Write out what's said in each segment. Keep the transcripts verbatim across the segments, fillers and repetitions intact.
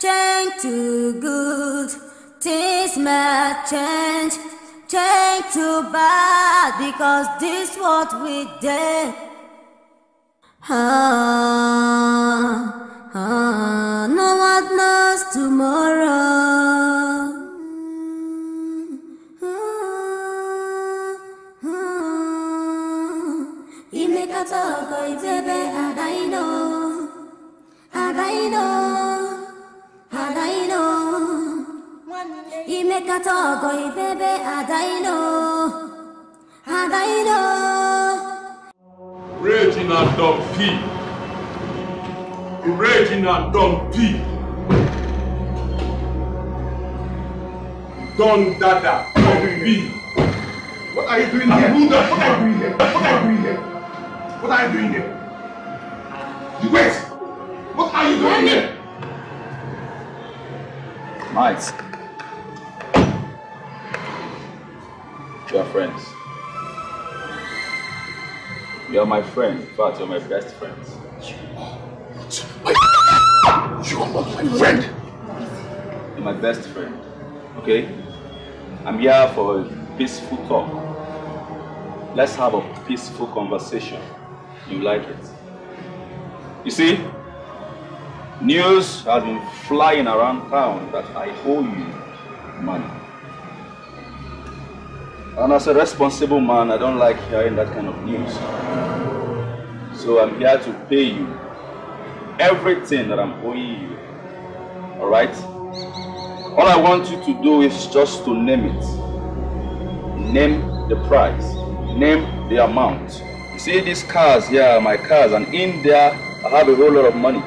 change to good, things might change, change to bad, because this what we did. Ah, ah, no one knows tomorrow. Reginald Obi, Reginald Obi, Don Dada Obi. What are you doing here? What are you doing here? What are you doing here? What are you doing here? You wait! What are you doing here? Mike. You are friends. You are my friend. In fact, you are my best friend. You are not my friend. You are not my friend. You are my best friend. Okay? I'm here for a peaceful talk. Let's have a peaceful conversation. You like it. You see, news has been flying around town that I owe you money. And as a responsible man, I don't like hearing that kind of news. So I'm here to pay you everything that I'm owing you. Alright? All I want you to do is just to name it. Name the price. Name the amount. See these cars here, yeah, my cars, and in there I have a whole lot of money.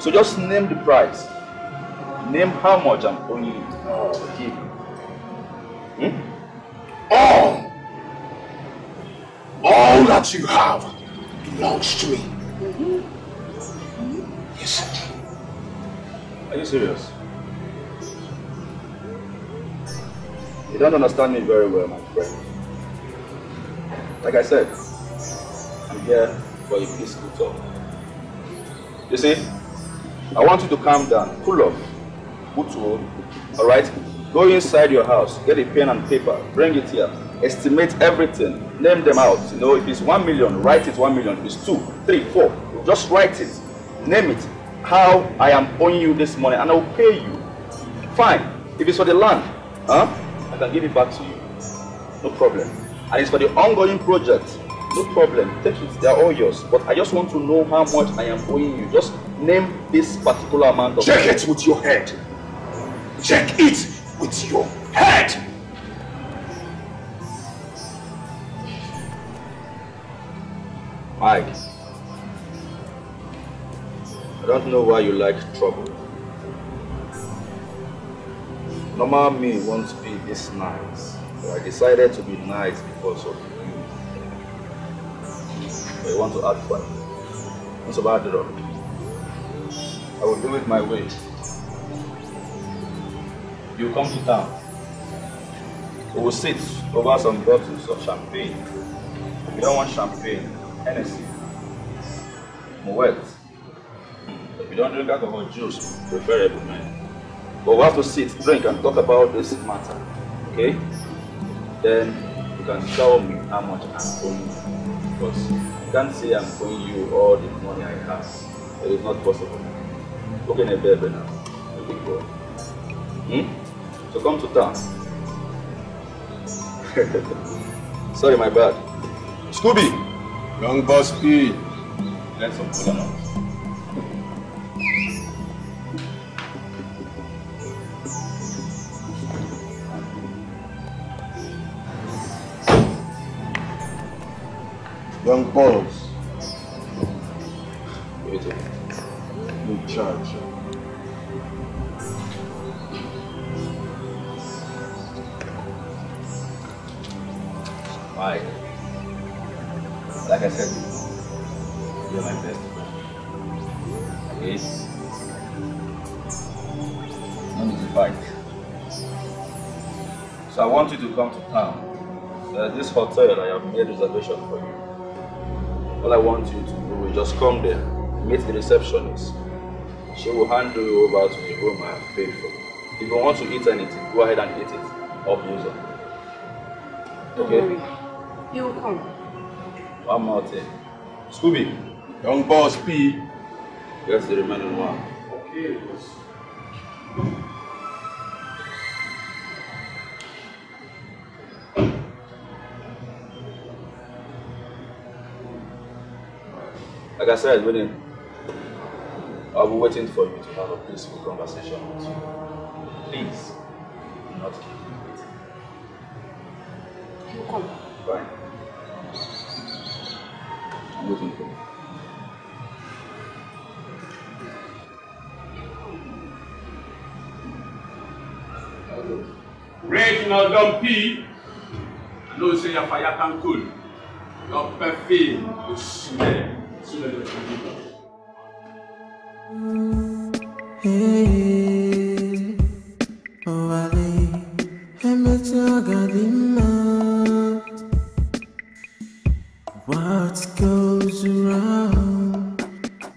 So just name the price. Name how much I'm owing you. Oh, okay. Hmm? All, all that you have belongs to me. Mm-hmm. Yes, sir. Are you serious? You don't understand me very well, my friend. Like I said, I'm here for a peaceful talk. You see, I want you to calm down, cool off, alright? Go inside your house, get a pen and paper, bring it here, estimate everything, name them out. You know, if it's one million, write it one million. If it's two, three, four, just write it, name it, how I am owing you this money, and I'll pay you. Fine. If it's for the land, huh? I can give it back to you. No problem. And it's for the ongoing project. No problem, take it, they are all yours. But I just want to know how much I am owing you. Just name this particular amount of money. Check it with your head. Check it with your head. Mike, I don't know why you like trouble. Normal me won't be this nice. So I decided to be nice because of you. I want to add fun. It's about the road. I will do it my way. You come to town. We will sit over some bottles of champagne. If you don't want champagne, Hennessy, Moet. If you don't drink alcohol, juice, preferable, man. But we have to sit, drink, and talk about this matter. Okay? Then you can tell me how much I'm owing you. Because you can't say I'm owing you all the money I have. It is not possible. Look in a baby now. A big boy. Hmm? So come to town. Sorry, my bad. Scooby! Long boss P. Let's some cola. Young Pauls, wait a minute, charge. Mike, like I said, you're my best friend. Okay? No need to fight. So I want you to come to town. There's this hotel that I have made reservation for you. All I want you to do is just come there, meet the receptionist, She will hand you over to a woman faithful. If you want to eat anything, go ahead and eat it. Obviously. Okay? Don't worry. You will come. One more thing. Scooby, young boss P. That's the remaining one. Okay. Like I said, William, I'll be waiting for you to have a peaceful conversation with you. Please, do not keep me waiting. You come. Fine. I'm waiting for you. Reginald Obi, I know you say your fire can cool. Your perfume will smell. Smell it when you leave. What goes around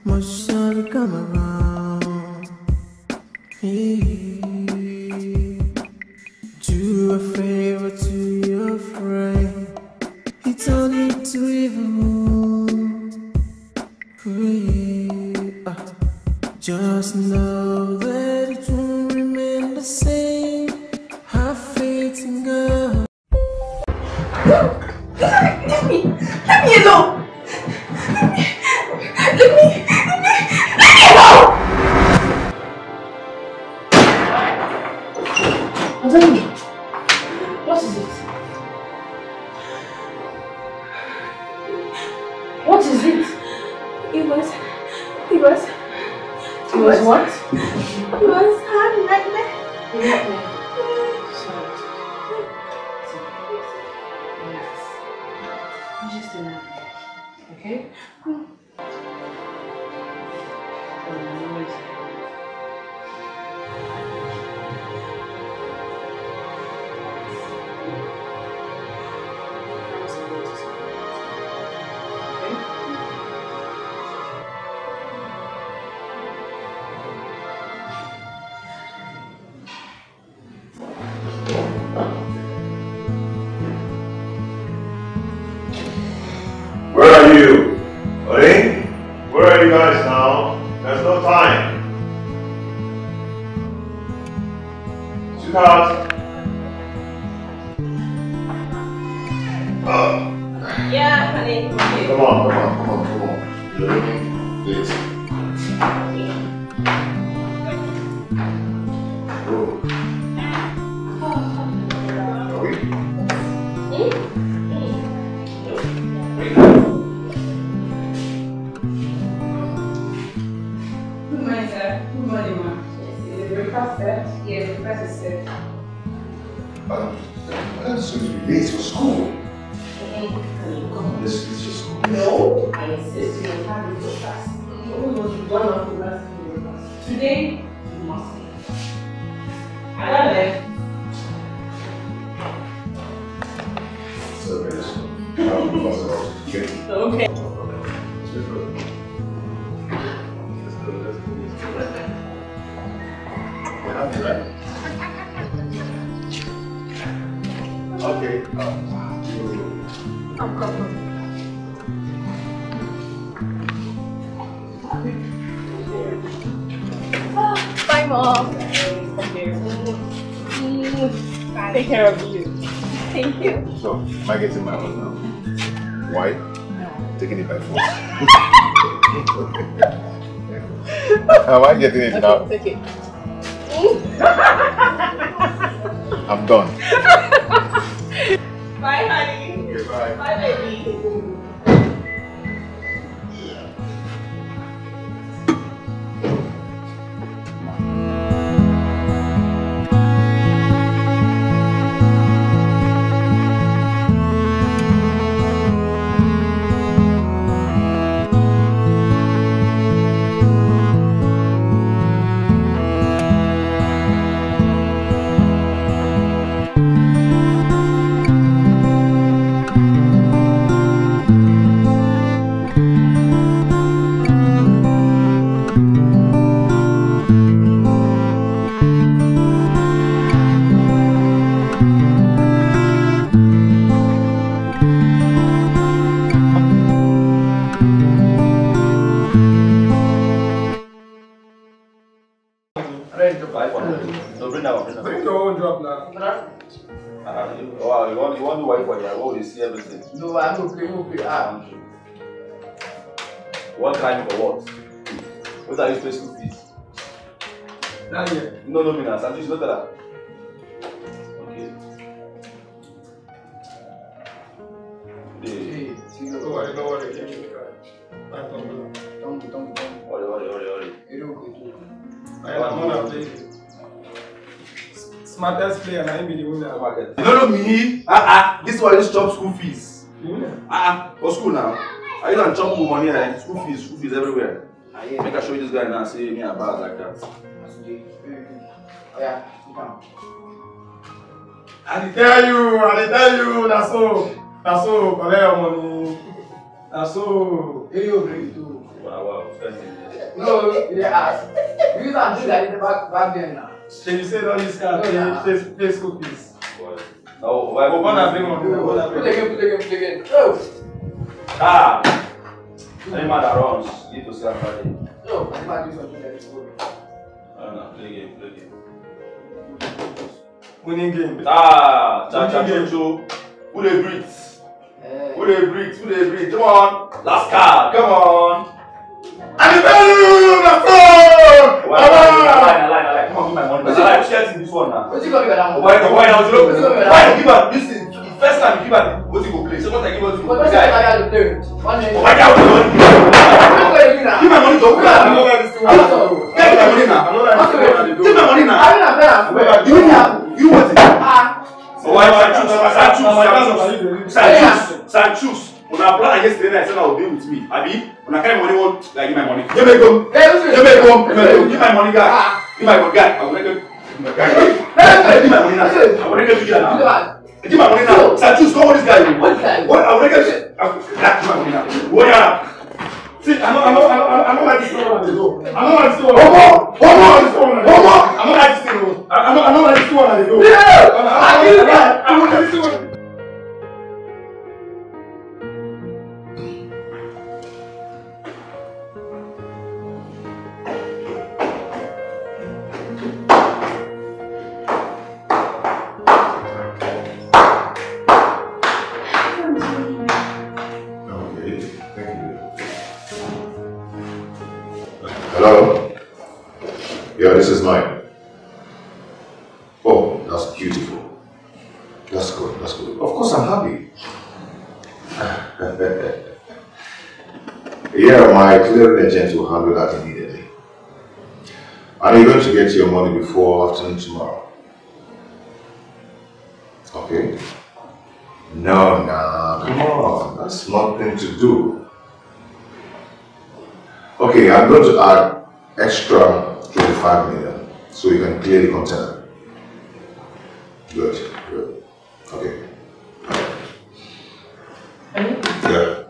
must surely come around. Hey. Do a favor to your friend. It's only to evil. Just know that it won't remain the same. Have faith in God. Let me, let me alone. Let me, let me, let me, let me alone. Adana, what is it? What is it? It was, it was, it was what? It was her nightmare. Nightmare. Yes. It's just a nightmare. Okay? Mm. Oh, okay, take it. I'm done. Bye, honey. Okay, bye. Bye, baby. No, bring that one. Bring your own drop now. Uh, you, wow, you want you want to wait for you. I want to see everything. No, I'm okay. Okay, ah. What time for what? What are you supposed to do? Not yet. No, no, Minas. I'm just not that. Okay. Hey, don't worry, don't worry. Let me try. I don't know. Don't, don't, don't. Worry, worry, worry, worry. You don't go to. I am not afraid. Smartest player and I be the winner of the market. You don't know me? Ah, ah. This one is chop school fees. Mm. Ah, ah. For school now. I you don't chop money here. School fees, school fees everywhere. Ah, yeah. Make I show you this guy now. Say me a bad like that. Yeah. I tell you, I tell you. That's all. That's all. Collect your money. That's all. Here you bring too. Wow, wow. No, they ask. You don't do that in the back, back there now. Can you say all this car? Play school fees. No, why? Go on and bring one. Play again, play again, play again. Oh! Ah! Any man that runs, you need to see Friday. No, I can't do something like this. I don't know, play again, play again. Winning game. Ah! Cha cha cha cho. Who they breathe? Who they breathe? Who they breathe? Come on! Last card! Come on! And the value! That's all! Come on! What's your share in this one now? What's your give her? Why now? Why you give her? Listen, first time you give her, what's your play? Second time you give her, what's your play? Why now? Give my money to her. Take my money now. Take my money now. You know, you want it. So why Sanchus? Sanchus, Sanchus, Sanchus. When I plan against the night, I said I will be with me. Abi, when I carry money, one like give my money. Give me go. Give me go. Give my money, guy. Give my guy, I'm going to give my guy. Give my money now. I'm going to give you now. Give my money now. Sanchus, come on this guy. What? I'm going to give you. Give my money now. What are you? See, I know, I know, I know, I know this one. I know this one. Homo, homo, homo. I know this one. I know, I know this one. I know. I know this one. I know this one. This is mine. Oh, that's beautiful. That's good, that's good. Of course I'm happy. Yeah, my clearing agent will handle that immediately. And you're going to get your money before afternoon tomorrow. Okay? No, no, come on. That's nothing to do. Okay, I'm going to add extra twenty-five million, so you can clear the container. Good, good. Okay. Hey? Yeah.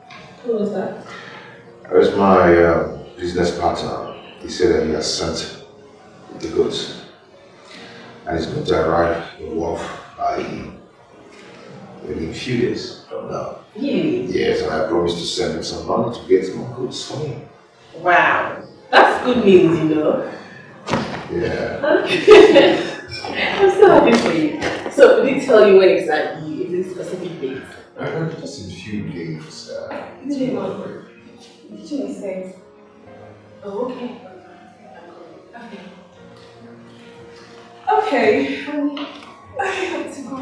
Who was that? It was my uh, business partner. He said that he has sent the goods, and it's going to arrive in Wharf by within a few days from now. Really? Yes, and I promised to send him some money to get more goods for me. Wow, that's good news, you know. Yeah. I'm so happy for you. So, did he tell you when exactly? Is it specific date? I heard just in a few days. Uh, it's been a Did you say? Oh, okay. Okay. Okay. Um, I have to go.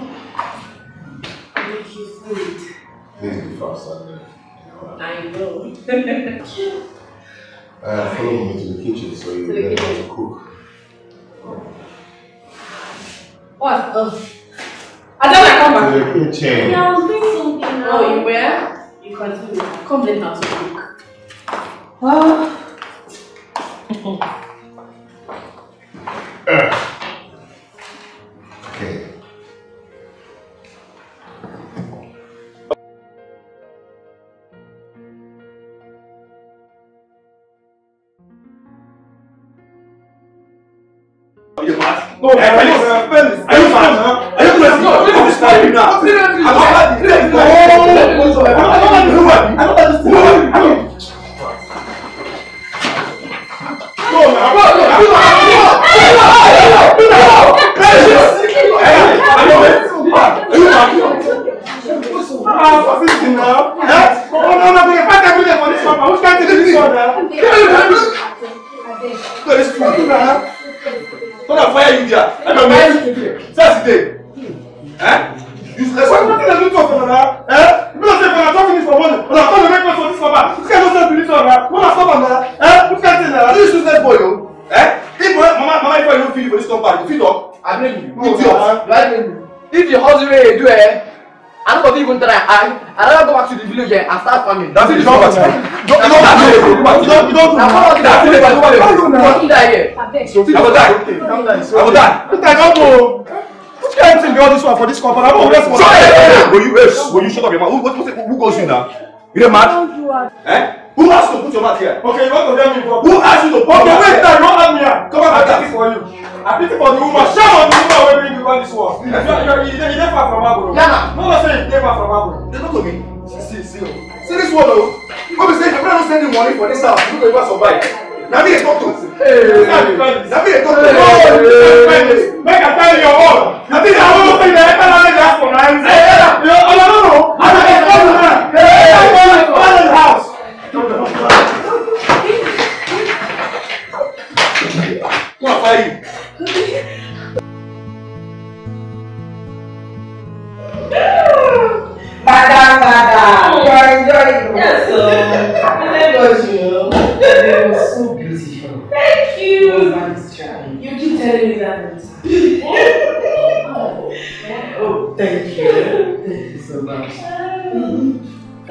Make you food. Please be faster. I know. uh, follow me to the kitchen so you learn how to cook. What? Uh, Adana, come back. The kitchen. Yeah, I was doing something now. Oh, you were? You continue. Come learn how to cook. Ah. uh. Okay. No, I am I am not I am not I am not are you there? I don't know. That's the day. Eh? You said, what are you doing for that? Eh? You don't say, I'm talking this for money. I'm talking to make money for this for that. You can't just believe on that. What are you talking about? Eh? You can't say that. This is that boy, yo. Eh? If mama, mama, if I don't feel for this company, if you don't, I blame you. Idiot. Blame you. If the husband do it, I don't even try. I rather go back to the village and start farming. That's it. You don't do it. You don't do it. I don't do it. I don't do it. I will die. I will die. I will die. Who can't take all this one for this company? I don't want to. Will you will you shut up your mouth? What who goes in now? You're mad. Eh? Who asked to put your mouth here? Okay, you want to tell me? Who asked you to put your mouth here? Okay, wait, I don't have me here. Come on, I got this for you. I picked it for the woman. Shout out the woman when you want this one. You never far from Abro. Yeah. No one said you never from Abro. They don't to me. See, see, see. See this one, though. What we say, I'm not sending money for this house. You don't even survive. Now me, they talk to us. Hey, now me, they talk to us. Make I tell you your own. Now me, I don't think they ever let me ask for my hands. Hey, no, no, no, no. I don't think they ever let me ask for my hands. Hey, I'm going to buy this house. Don't don't don't. What are you? Bada bada. You are enjoying. Yes, sir. I love you. They were so beautiful. Thank you. You keep telling me that. Oh, oh, thank you. Thank you so much. Um,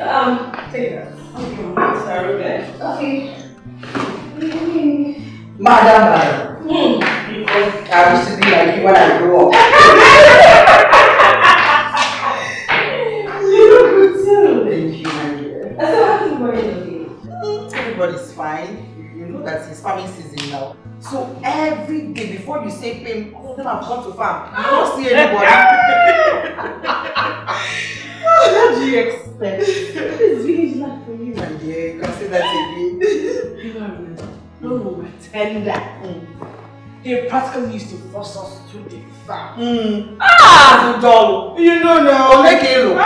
take that. Okay, sorry, guys. Okay. Mm. Madam, madam. Mm. I used to be like you when I grew up. You look good too. Thank you, my dear. I still have to worry about you. Everybody's fine. You know that it's farming season now. So every day before you say pay, all of them have gone to farm. You don't see anybody. What do you expect? This village life for you, my dear. You can say that again. You know, no woman tender. Mm. They practically used to force us to the farm. Mm. Ah, doll. You know now. Oleke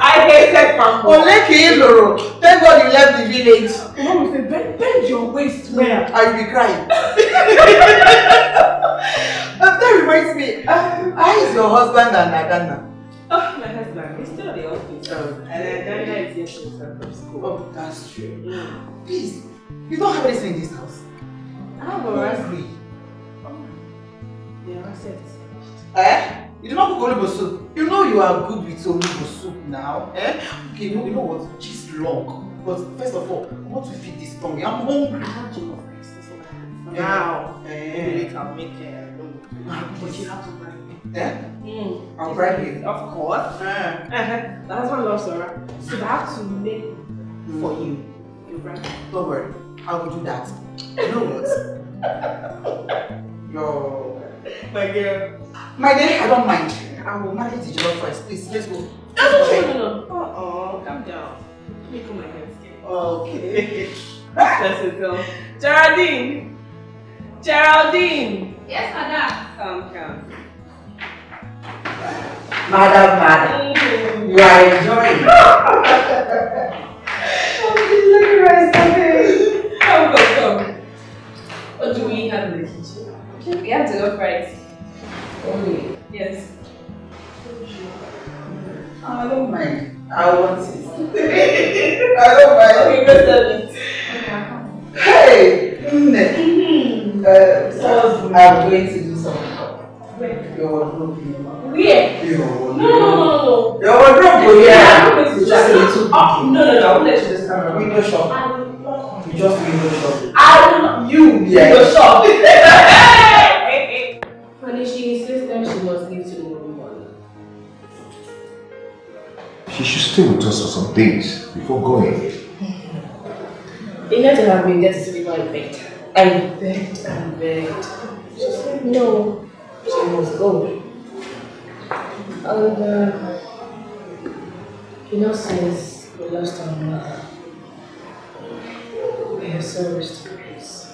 I hated farm. Oleke Thank God you left the village. Mom said, bend, bend your waist well. I will be crying. That reminds me. How is your husband and Adana? Oh, my husband, he's still at the office. Oh, and then Dana is yesterday from school. Oh, that's true. Mm. Please, you don't have anything in this house. I have a raspberry. Oh, they are upset. Eh? You do not cook olive soup. You know you are good with olive soup now. Eh? Okay, you know, you know what? Cheese long. But first of all, I want to feed this tummy. I'm hungry. I have to cook rice. Now, maybe they can make it. I don't know. But you have to buy Yeah? Mm. I'll bribe you. Of course. Yeah. Uh-huh. That's what I love, Sarah. So I have to make mm. for you. You're right. Don't worry. I will do that. You know what? Yo. My girl. My dear, I don't mind. I will marry the job first. Please, let's go. No, no, no, no. Uh-oh. Calm down. Let me put my hands here. Okay. That's it, girl. Geraldine! Geraldine! Yes, Ada. Calm, calm. Madam, madam, mm. you are enjoying it. Oh, please let me rise again. Come, come, come. What do we have in the kitchen? We have jollof rice. Only? Yes. Oh, I don't mind. I want it. I don't mind. Okay, go serve it. Hey! Mm-hmm. uh, so I'm going to do something. Where? Your wardrobe. Where? Your wardrobe. No, no, no, no. Your wardrobe, yeah. It's just a little. Oh, no, no, no. Let's just come. Window shop. I will. You just window shop. I will. You yeah. window shop. Honey, she insists that she must leave tomorrow morning. She should stay with us for some days before going. It had to have been there to sleep on bed. I begged and begged. She said no. She must go. And, uh, you know, since we lost our mother, we have so much to praise.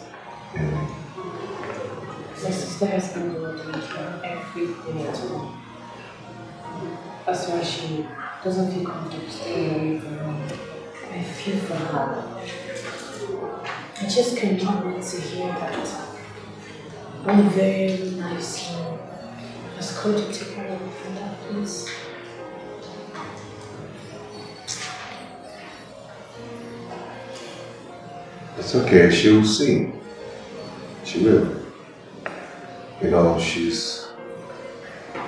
My sister has been working for everything at all. That's why she doesn't feel comfortable staying away from home. I feel for her. I just cannot wait to hear that One very nice girl. I was called to take her away from that place. It's okay, she will sing. She will. You know, she's a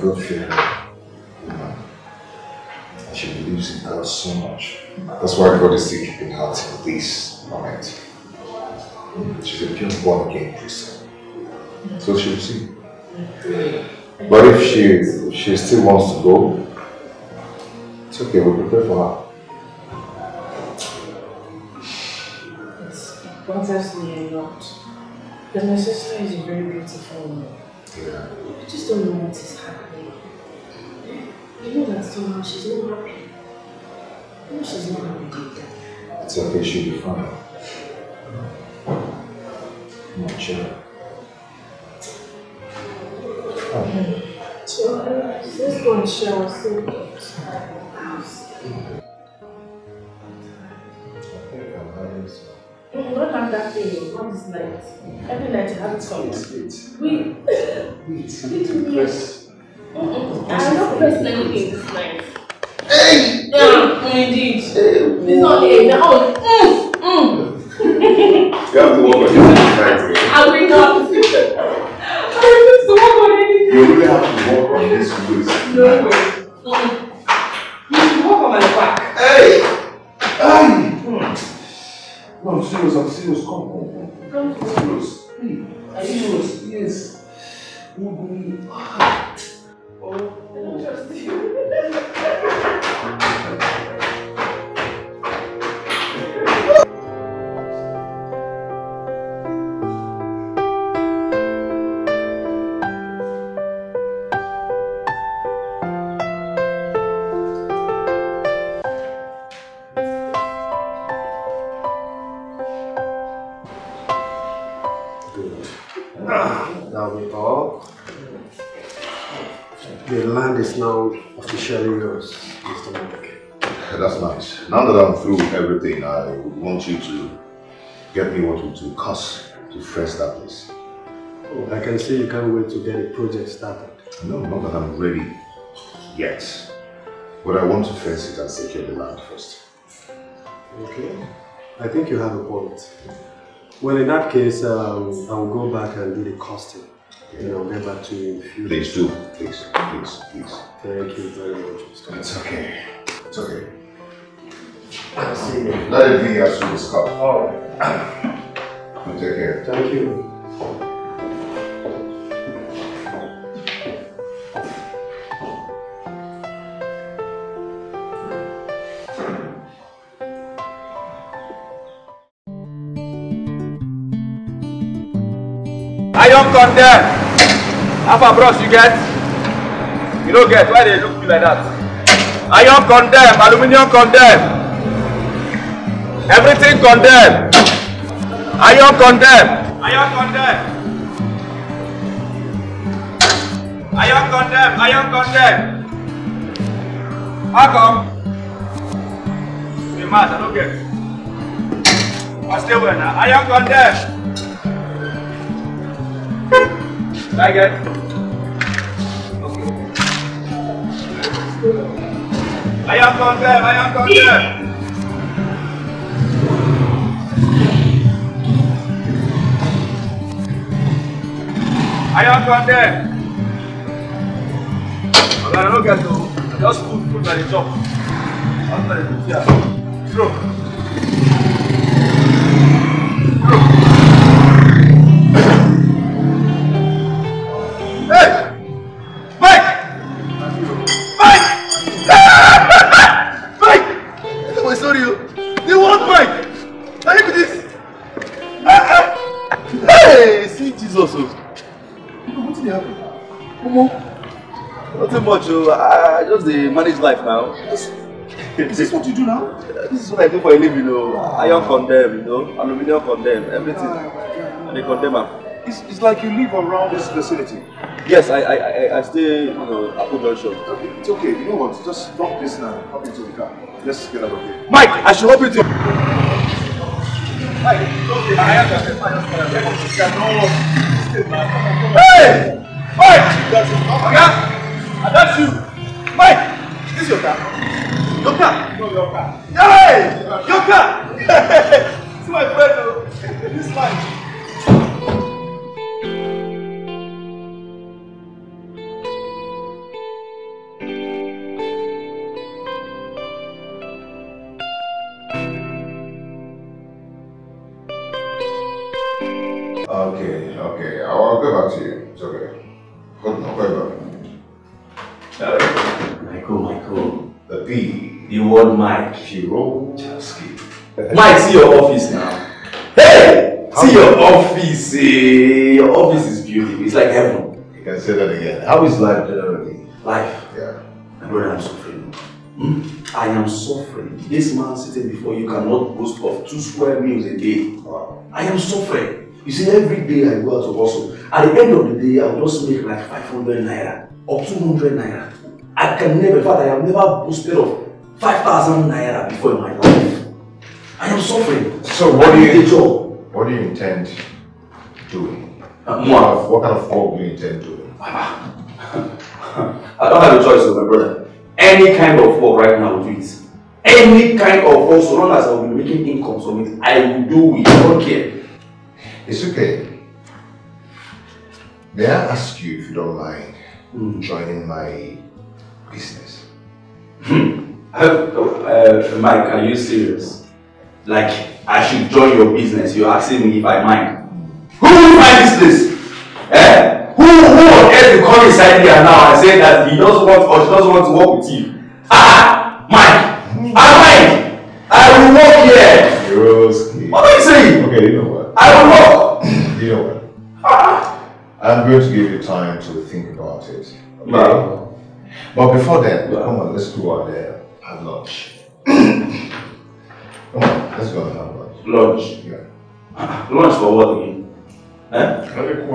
good girl. You know. She believes in God so much. That's why God is still keeping her till this moment. She's a pure born again Christian. So she'll see. But if she if she still wants to go, it's okay, we'll prepare for her. It's, it bothers me a lot. Because my sister is a very beautiful woman. Yeah. I just don't know what is happening. You know that somehow she's not happy. You know she's not happy. It's okay, she'll be fine. Not sure. Okay. So, uh, this one shall still be at the house. I think I'll have it. We don't have that thing. What is night? Every night you have it coming. Wait. Wait. Wait. Wait. Press. Mm-mm. I have not pressed anything this night. Hey! Yeah, indeed. It's not a now. Mm. You have to work on this tonight. I will not. I refuse to work on anything. You really have to work on this waist. No way. Mm. You should work on my back. Hey! Hey! Mm. No, I'm serious. I'm serious. Come on. Come on. Serious. Are you serious? Yes. Mm-hmm. Oh, I don't trust you. Now officially yours, Mister Monk. That's nice. Now that I'm through with everything, I would want you to get me what would do cost to fresh that place. Oh, I can see you can't wait to get the project started. No, not that I'm ready yet. But I want to fence it and secure the land first. Okay. I think you have a point. Well, in that case, um, I'll go back and do the costing. Then I'll get back to you in a few days. Please do. Please, please, please. Thank you very much, Mister It's okay. It's okay. I'll see you. Let it be as soon as possible. All right. Take care. Thank you. I don't condemn. Half a bros you get? You don't get. Why they look like that? Iron condemn, aluminium condemn. Everything condemn. Iron condemn. Iron condemn. Iron condemn. Iron condemn. How come? You mad, I don't get. I stay well now. Iron condemn. Like it. Okay. I am condemned, I am condemned. I am condemned. But I don't get to. I just put food by the top. That's why it's here. True. True. Much, uh, I just uh, manage life now. Is this what you do now? This is what I do for a living, you know. Iron condemn, you know, aluminium condemn, everything. Oh, and they condemn them. It's, it's like you live around this vicinity. Yes, I I, I, I stay, you know, at Junction. Okay, it's okay. You know what? Just drop this now. Hop into the car. Let's get out of here. Mike, I should help you to. Hey! Mike! I got you! Mike! Is this your car? Your car? No, your car. Hey! Your car! It's my friend. This life. Mike, she rolled. Mike, see your office now. Hey, how see your you? office. Eh? Your office is beautiful. It's like heaven. You can say that again. How is life generally? Life. Yeah. My brother, I'm suffering. Mm. I am suffering. This man sitting before you cannot boast of two square meals a day. Wow. I am suffering. You see, every day I go out to hustle. At the end of the day, I will just make like five hundred naira or two hundred naira. I can never. In fact, I have never boasted of five thousand naira before in my life. I am suffering. So what do you job. What do you intend doing? Uh, what, what kind of work do you intend doing? I don't have a choice with my brother. Any kind of work right now will do it. Any kind of work, so long as I will be making income from it, I will do it. I don't care. It's okay. May I ask you, if you don't mind, mm. joining my business? Uh, Mike, are you serious? Like, I should join your business? You're asking me if I mind? Who will find this place? Eh? Who, who on earth will come inside here now and say that he doesn't want or she doesn't want to work with you? Ah, Mike! I mind! I will work here! Roski. What are you saying? Okay, you know what? I will work! You know what? Ah. I'm going to give you time to think about it. Okay? No. But before then, yeah. come on, let's go out there. Have lunch. Come on, let's go and have lunch. Lunch? Yeah. Uh, lunch for what again? Eh?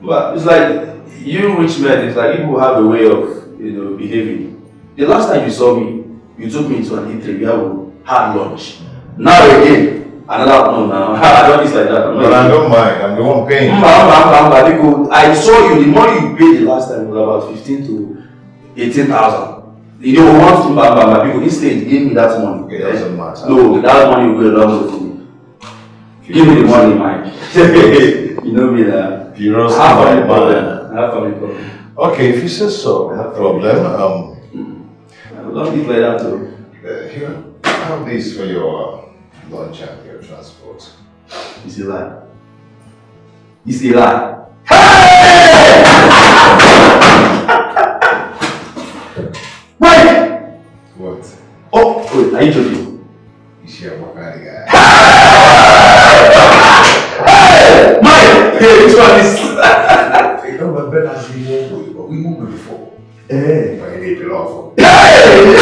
Well, it's like you rich men, it's like people have a way of, you know, behaving. The last time you saw me, you took me to an eatery, we have had lunch. Now again, another one now. I don't like that. No, I don't mind. I'm the one paying. I saw you, the money you paid the last time was about fifteen to eighteen thousand. You know, once to buy my people, instead, give me that money. Okay, that doesn't matter. No, that money will go along with me. Give me the money, Mike. You know me, that. You know, half of my problem. Half of my problem. Okay, if you say so, no problem. Um, I would love to play that too. Uh, here, have this for your uh, lunch and your transport. It's a lie. It's a lie. Mike! What? Oh, wait, are you joking? You see, I'm a bad guy. Hey! Mike! Hey, which one is? You know, my brother has been moved, but we moved before. Hey! But he didn't belong for. Hey!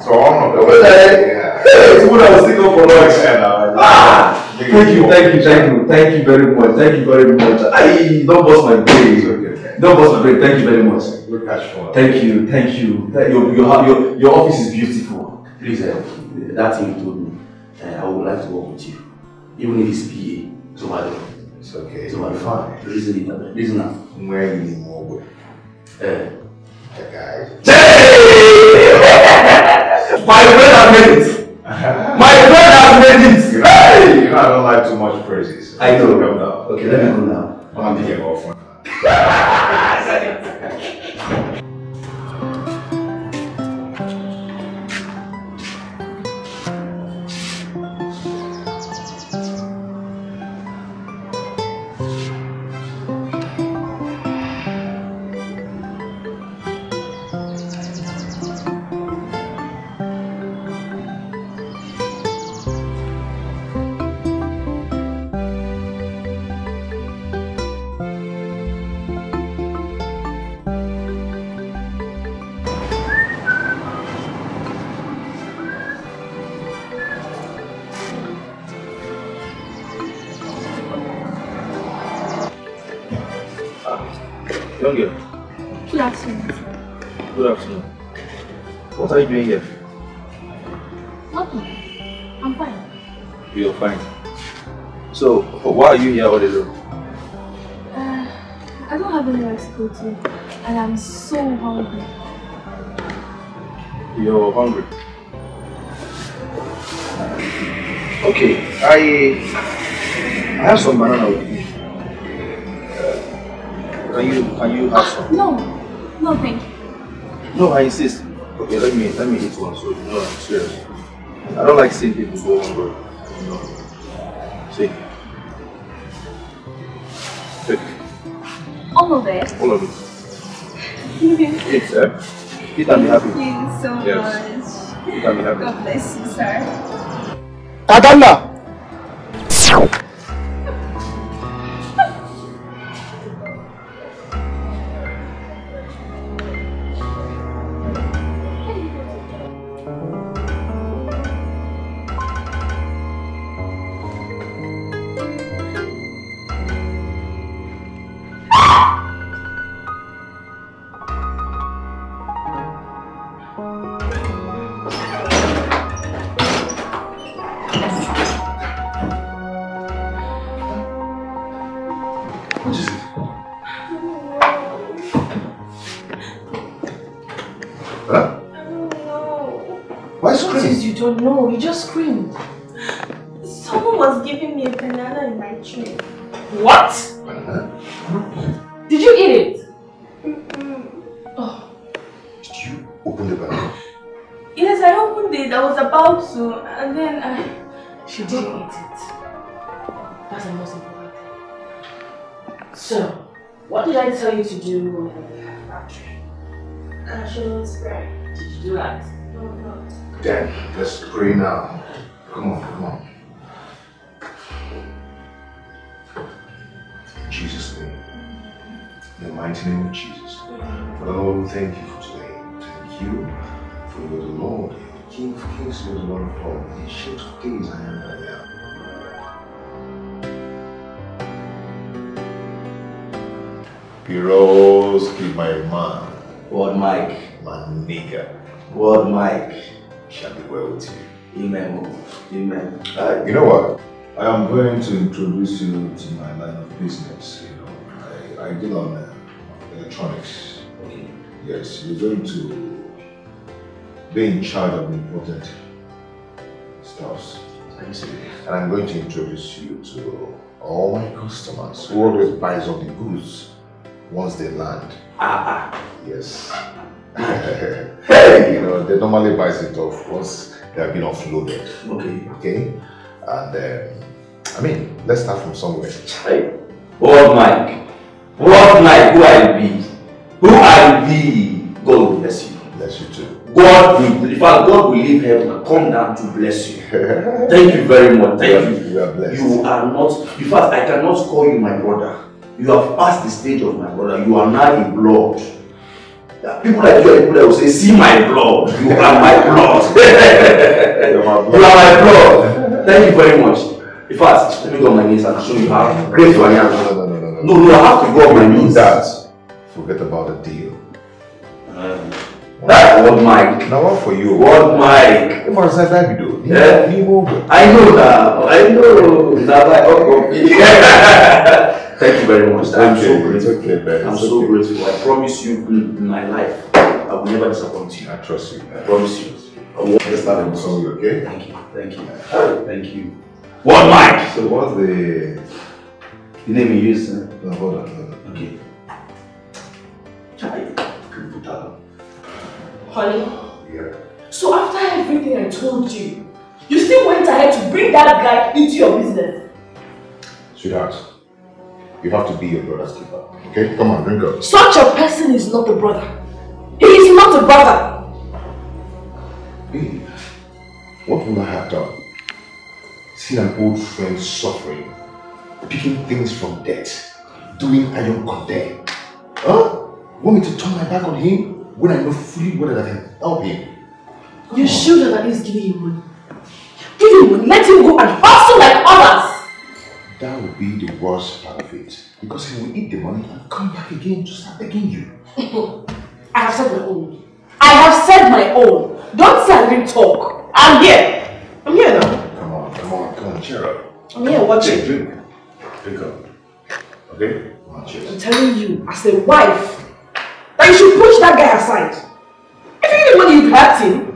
So I'm not the one. Yeah. It's what I was thinking for lunch. Ah! Thank you, thank you, thank you, thank you very much, thank you very much. I don't bust my brains, okay? Don't bust my brain. Thank you very much. Good catch for us. Thank you, thank you. Your, your, your, your office is beautiful. Please help. Uh, that thing you told me, uh, I would like to work with you. Even if it's P A, it's over. It's okay. It's over. Fine. Listen now. Listen now. Where you need more work? The guy. My friend has made it. My friend has made it. Hey! You know, I don't like too much praises. So I know. Come now. Okay, let me go now. I'm going to get off. What are you doing here? Nothing. You're fine. So, why are you here all alone? Uh, I don't have anywhere to go to, and I'm so hungry. You're hungry? Okay, I, I have some banana with me. Can you, can you have some? No, no thank you. No, I insist. Okay, let me, let me eat one so you know I'm serious. I don't like seeing people go hungry. No. See? Take. All of it? All of it. Eat, sir. Eat and be happy. Thank you so yes. much. Eat and be happy. God bless you, sir. Adana! No, you just screamed. Someone was giving me a banana in my tray. What? Banana? Did you eat it? Mm-mm. Oh. Did you open the banana? Yes, I opened it. I was about to, and then I... She didn't eat it. That's the most important thing. So, what did I tell you to do in the factory? I shouldn't spray. Did you do that? No, no. Then, let's pray now. Come on, come on. In Jesus' name. In the mighty name of Jesus. Lord, we thank you for today. Thank you for you are the Lord. You are the King of Kings, you are the Lord of Lords. The Ancient of Days, I am that I am. Piroski, my man. What, Mike? My nigga. What, Mike? Shall be well with you. Amen. Amen. Uh, you know what? I am going to introduce you to my line of business. You know, I, I deal on uh, electronics. Okay. Yes, you're going to be in charge of important stuff. I see. And I'm going to introduce you to all my customers who always buys up the goods once they land. Ah, ah. Yes. You know, they normally buy it off once they have been offloaded. Okay. Okay? And, um, I mean, let's start from somewhere. Hey. What, Mike? What, Mike? Who I be? Who I be? God will bless you. Bless you too. God will, in fact, God will leave heaven and come down to bless you. Thank you very much. Thank you. You are blessed. You are not, in fact, I cannot call you my brother. You have passed the stage of my brother. You are now in blood. People like you are people that will say, see my blood, you are my blood. You are my blood. Thank you very much. In fact, let me go on my knees and show you how grateful I am. No, no, no, no. No, no, I have to go on my knees. That. Forget about the deal. Um, that what Mike. Now what for you? What Mike? You must have that you do. Yeah. I know that. I know that I up of me. Thank you very much. I'm so grateful. I'm so grateful. I promise you, in my life, I will never disappoint you. I trust you. I promise you. Let's start with something, okay? Thank you. Thank you. Thank you. What, Mike? So, what's the the name you use? No, hold on. Hold on. Okay. Chai. Computer. Honey. Yeah. So after everything I told you, you still went ahead to bring that guy into your business. Sweetheart. You have to be your brother's keeper. Okay? Come on, drink up. Such a person is not a brother. He is not a brother. Hey, what would I have done? Seeing an old friend suffering, picking things from debt, doing I don't condemn. Huh? Want me to turn my back on him when I know fully whether I can help him? Come you on. Should have at least given him money. Give him money, let him go and hustle like others. That would be the worst part of it. Because he will eat the money and come back again to start begging you. I have said my own. I have said my own. Don't say I didn't talk. I'm here. I'm here now. Come on, come on. come on, come on, cheer up. I'm here watching. Hey, drink. Drink up. Okay? Come on, cheers. I'm telling you, as a wife, that you should push that guy aside. If you didn't want to hurt him.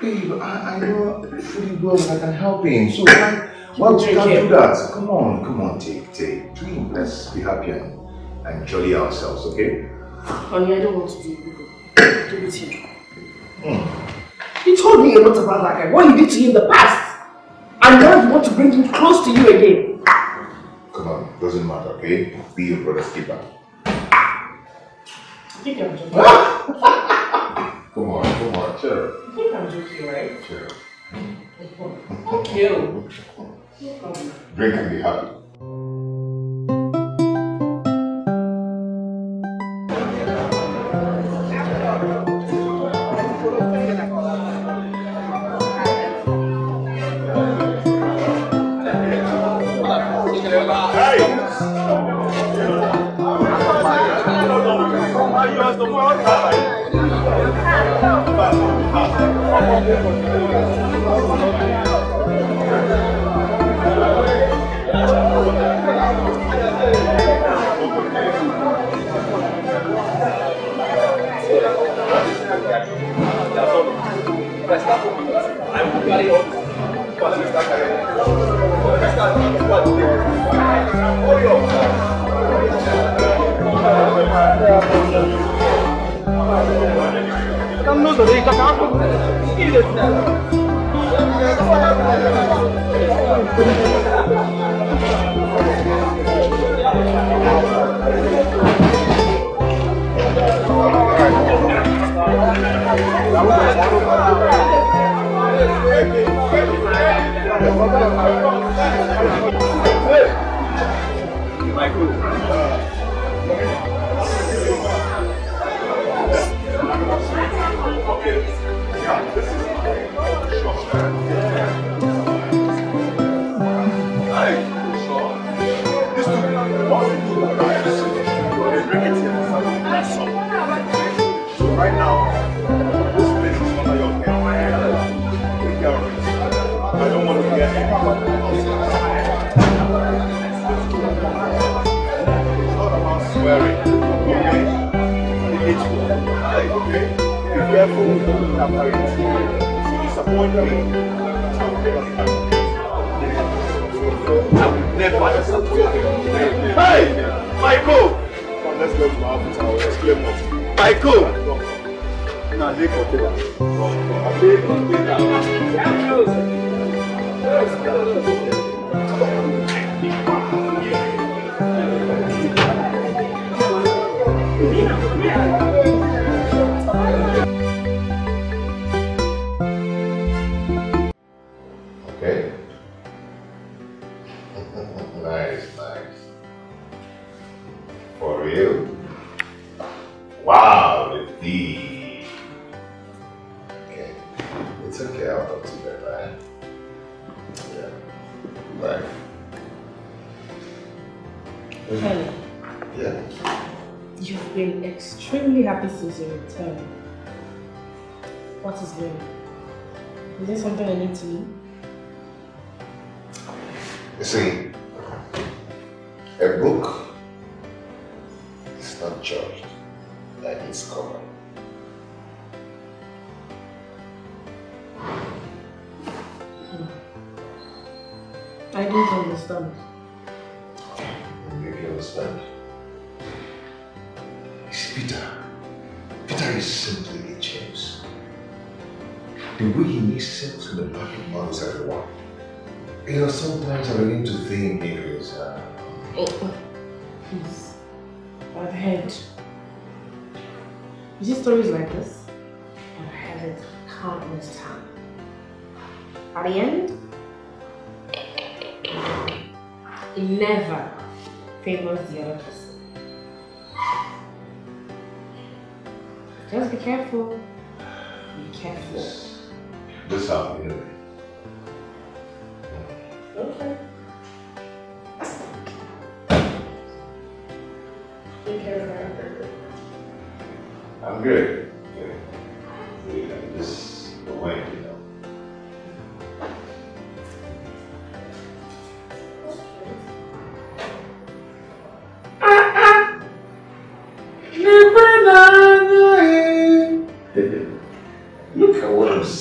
Babe, I, I know fully well that I can help him, so why, why would you can't do that? Come on, come on, take, take, drink. Let's be happy and, and jolly ourselves, okay? Honey, I don't want to do it. Do it here. Mm. You told me a lot about that guy, what he did to you in the past. And now you want to bring him close to you again. Come on, doesn't matter, okay? Be your brother's keeper. I think I'm joking. Come on, come on, cheer up. I think I'm joking, right? Cheer up. Thank you. Drink and be happy.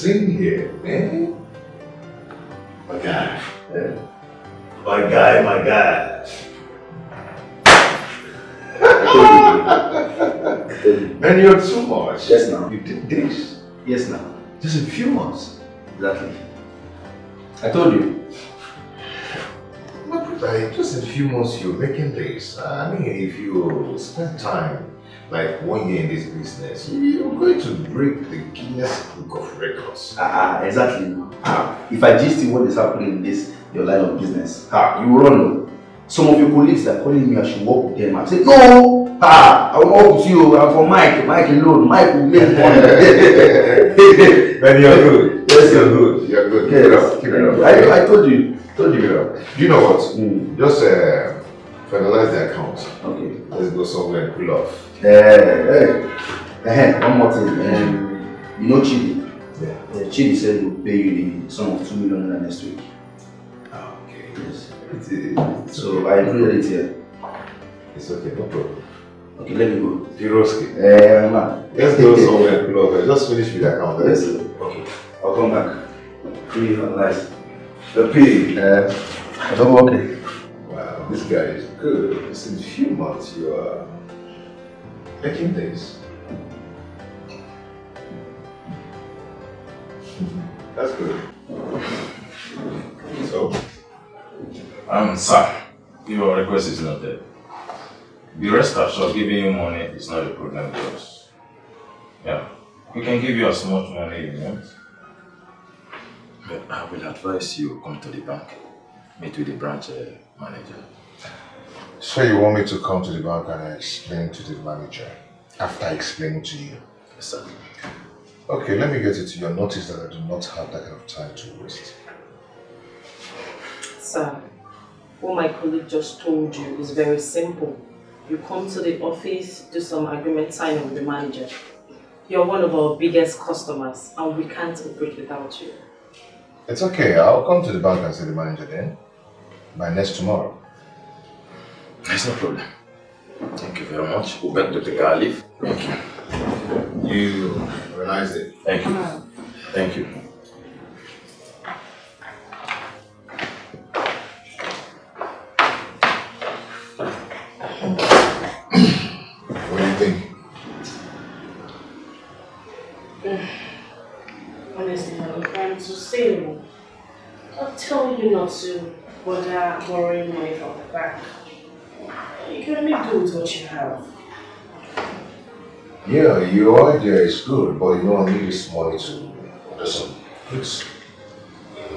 sing here, eh? My guy, eh? My guy, my guy. Man, you're too much. Yes, now. You did this? Yes, now. Just a few months. Exactly. I told you. Like, just a few months you're making this. I mean, if you spend time, like one year in this business, you're going to break the Guinness Book of Records. Ah, exactly. Ah, if I just see what is happening in this, your line of business, ah, you run. Some of your colleagues are calling me, I should work with them. I say, no, ah, I will work with you. I'm for Mike, Mike alone. Mike will make money. Then you're good. Yes, you're good. You're good. Keep it up. Keep it up. I, I told you. Told you that. You know what? Mm. Just uh, finalize the account. Okay. Let's go somewhere and cool off. Hey, hey. One more thing. Um, you know Chidi? Yeah. Uh, Chidi said he'll pay you the sum of two million naira next week. Okay. Yes. It's, it's so okay. I included it here. It's okay. No problem. Okay, let me go. Piroski. Eh, man. Let's go somewhere and cool off. Just finish with the account. Yes. Sir. Okay. I'll come back. Really nice. The pig, uh, don't worry. Wow, this guy is good. Since a few months you are making this. That's good. So? Um, sir, your request is not there. The rest of us giving you money is not a problem for us. Yeah, we can give you as much money you want. I will advise you come to the bank, meet with the branch uh, manager. So you want me to come to the bank and I explain to the manager after I explain to you? Yes, sir. Okay, let me get it to your notice that I do not have that kind of time to waste. Sir, what my colleague just told you is very simple. You come to the office, do some agreement signing with the manager. You're one of our biggest customers and we can't operate without you. It's okay, I'll come to the bank and see the manager then. By next tomorrow. That's no problem. Thank you very much. We'll back to the car leave. Thank you. You have a nice day. Thank you. Thank you. What do you think? Honestly, I'm trying to say. I'll tell you not to bother borrowing money from the bank. You can only do with what you have. Yeah, your idea is good, but you don't need this money to do some goods.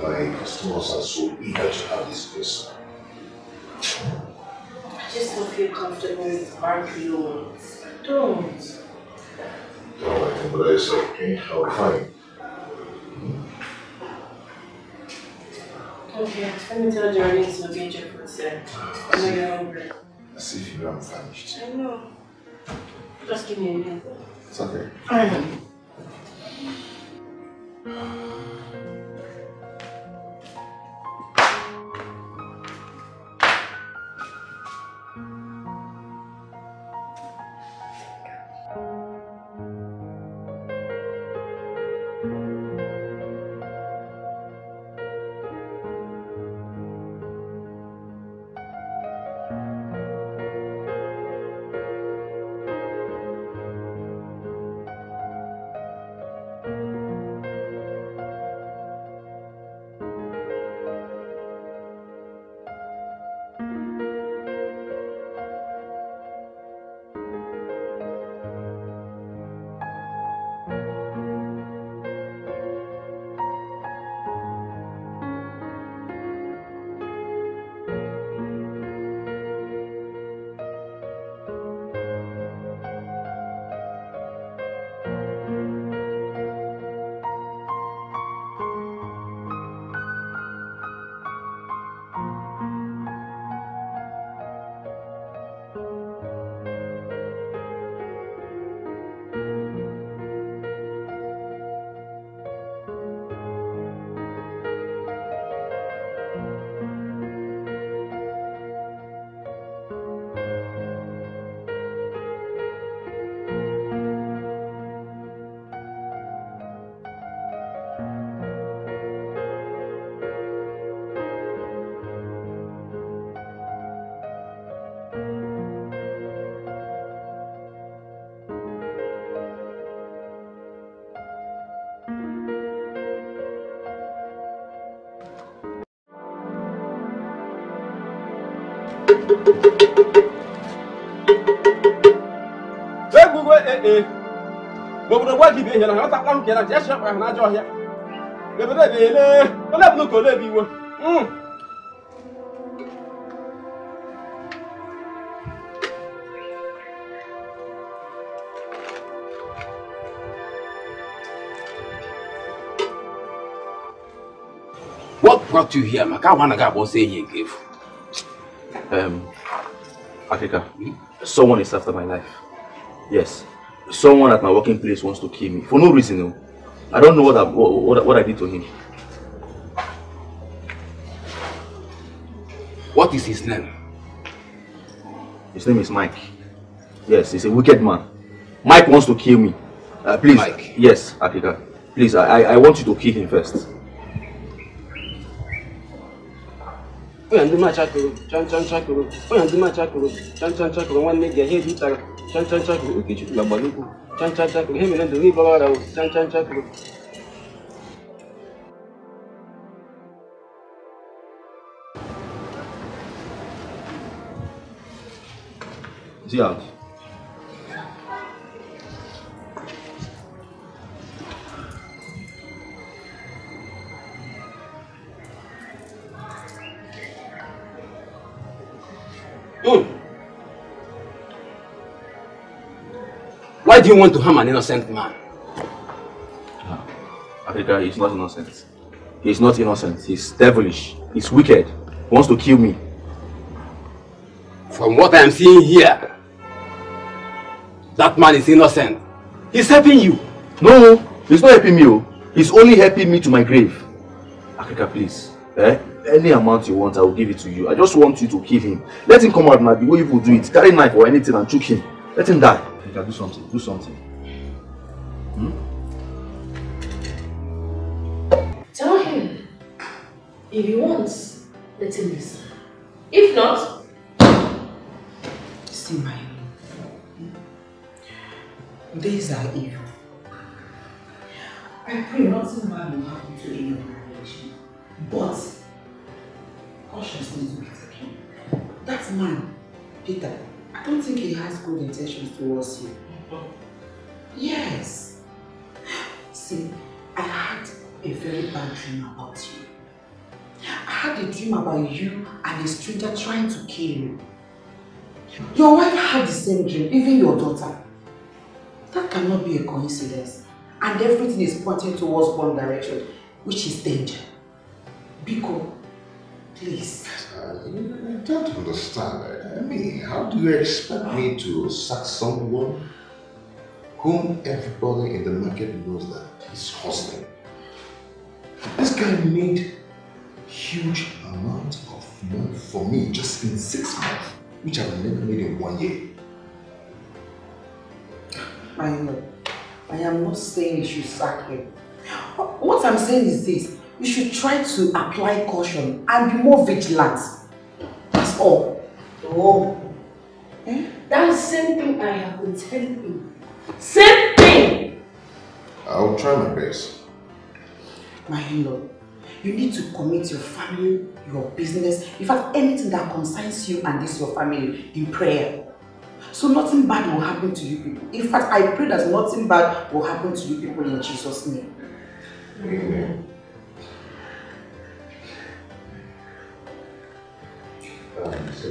My customers are so eager to have this place. I just don't feel comfortable with bank loans. I don't. Don't worry, but that is okay. I'll find. Okay, let me tell Geraldine to get your food set. I know you're hungry. As if you haven't famished. I know. Just give me a minute. It's okay. I know. What brought you here? I can't want to go about saying he gave. Um, Afrika, hmm? Someone is after my life. Yes. Someone at my working place wants to kill me. For no reason, no. I don't know what I, what, what I did to him. What is his name? His name is Mike. Yes, he's a wicked man. Mike wants to kill me. Uh, please. Mike. Yes, Afrika. Please, I, I want you to kill him first. When the match chan chan chakuru, when the match chan chan chakuru, one make your head chan chan chakuru, ukichu labaluku, chan chan chakuru, him and the river, chan chan chakuru. See out. Mm. Why do you want to harm an innocent man? No. Afrika, he's not innocent. He's not innocent. He's devilish. He's wicked. He wants to kill me. From what I'm seeing here, that man is innocent. He's helping you. No, he's not helping me. He's only helping me to my grave. Afrika, please. Eh? Any amount you want, I will give it to you. I just want you to kill him. Let him come out now. The way you will do it, carry a knife or anything and choke him. Let him die. You can do something. Do something. Hmm? Tell him. If he wants, let him listen. If not, see my name. These are evil. I pray nothing bad will happen to any of my relation. But cautious needs to be taken. That man, Peter, I don't think he has good intentions towards you. Yes. See, I had a very bad dream about you. I had a dream about you and a stranger trying to kill you. Your wife had the same dream, even your daughter. That cannot be a coincidence. And everything is pointing towards one direction, which is danger. Biko, please. Uh, I don't understand. I mean, how do you expect me to sack someone whom everybody in the market knows that he's hustling? This guy made huge amount of money for me just in six months, which I've never made in one year. I know. I am not saying you should sack him. What I'm saying is this. You should try to apply caution and be more vigilant. That's all. Oh. Eh? That's the same thing I have been telling you. Same thing! I'll try my best. My in-law, you need to commit your family, your business, in fact, anything that concerns you and this your family in prayer. So nothing bad will happen to you people. In fact, I pray that nothing bad will happen to you people in Jesus' name. Amen. Um, so,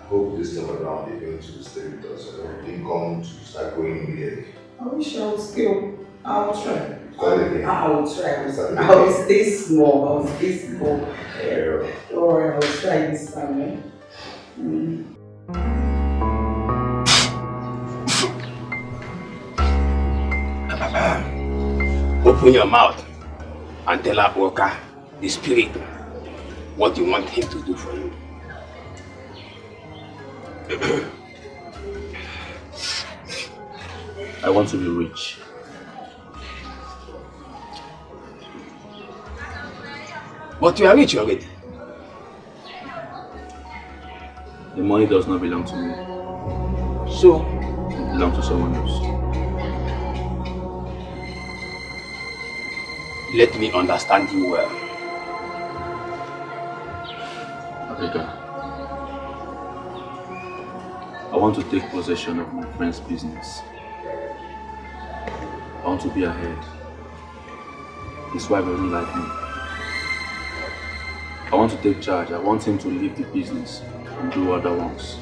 I hope this time around you're going to stay with us. I don't think I'm going to start going immediately. I wish I was still. I will try. Start again. I will try. Start I will stay small. I will stay small. Yeah. Don't worry, I will try this time. Eh? Mm. Open your mouth and tell Abuoka, the spirit, what you want him to do for you. I want to be rich. But you are rich already. The money does not belong to me. So? It belongs to someone else. Let me understand you well. Afrika. I want to take possession of my friend's business. I want to be ahead. His wife doesn't like me. I want to take charge. I want him to leave the business and do other ones.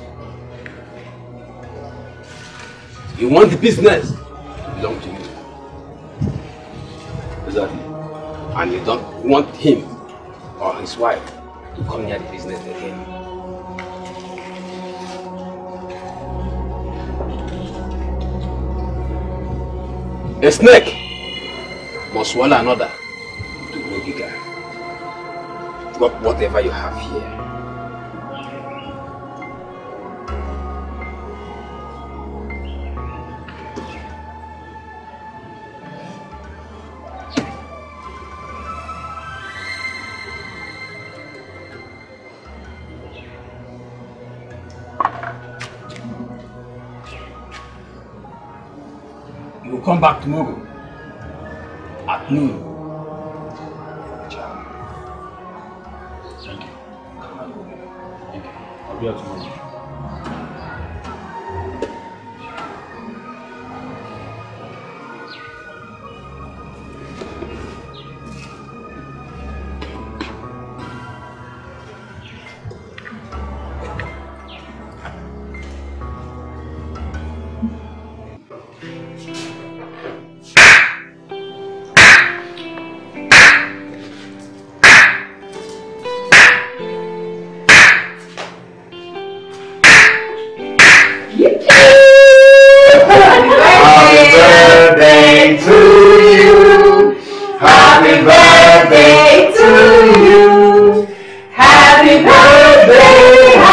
You want the business to belong to you. Exactly. And you don't want him or his wife to come near the business again. A snake must swallow another to grow bigger. Drop whatever you have here. Come back tomorrow at noon. Ciao. Thank you. Thank you. I'll be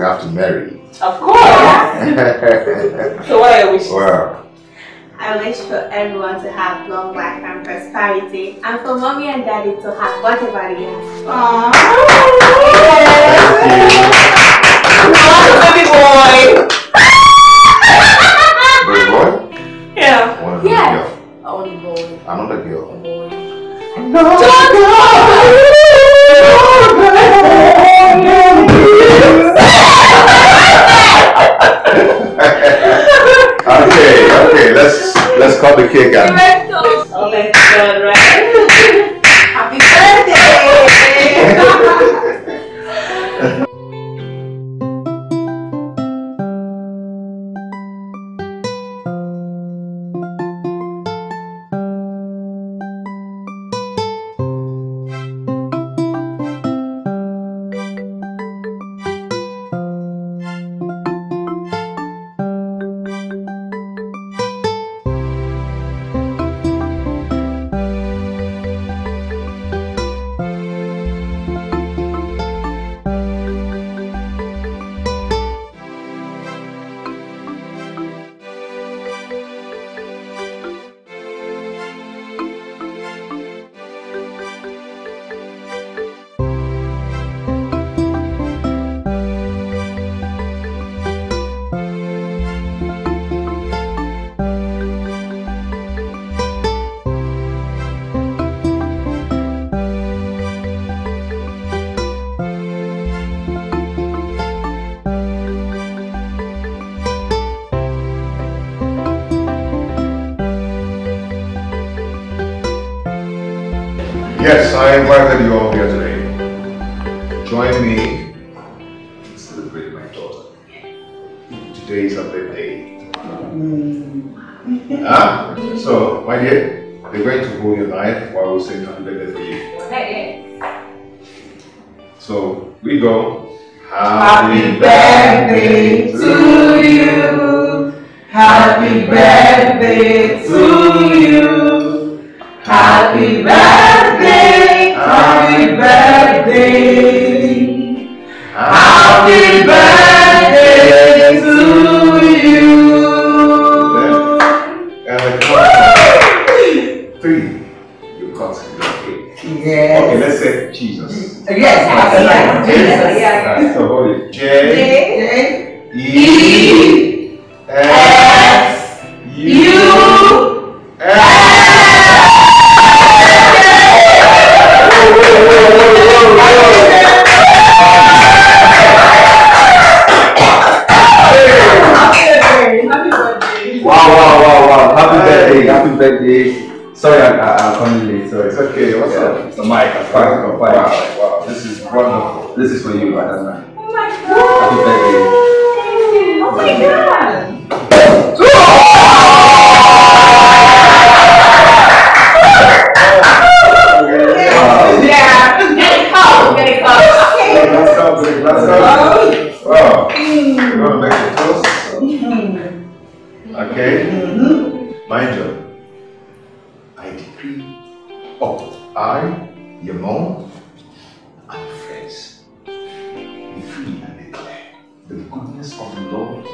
out tomorrow. Happy birthday to you. Happy birthday to you. Happy birthday. Happy birthday. Happy birthday to you. Three. You got it. Yes. Okay, let's say Jesus. Yes. Happy like Jesus. Yeah. J, J, E, S, U, F. Wow, wow, wow, wow. Happy birthday, happy birthday. Sorry, I'm coming late. Sorry. It's okay. What's up? It's the mic. I'm fine. I'm fine. Wow, wow. This is wonderful. This is for you, Adana. Oh my God! Yeah! Yeah! Get it cold! Get it cold! Okay! That's so good! That's so good! Wow! You want to make it close? Okay? Mm-hmm. Mind you, I decree. Oh, I, your mom, and your friends. Decree and declare the goodness of the Lord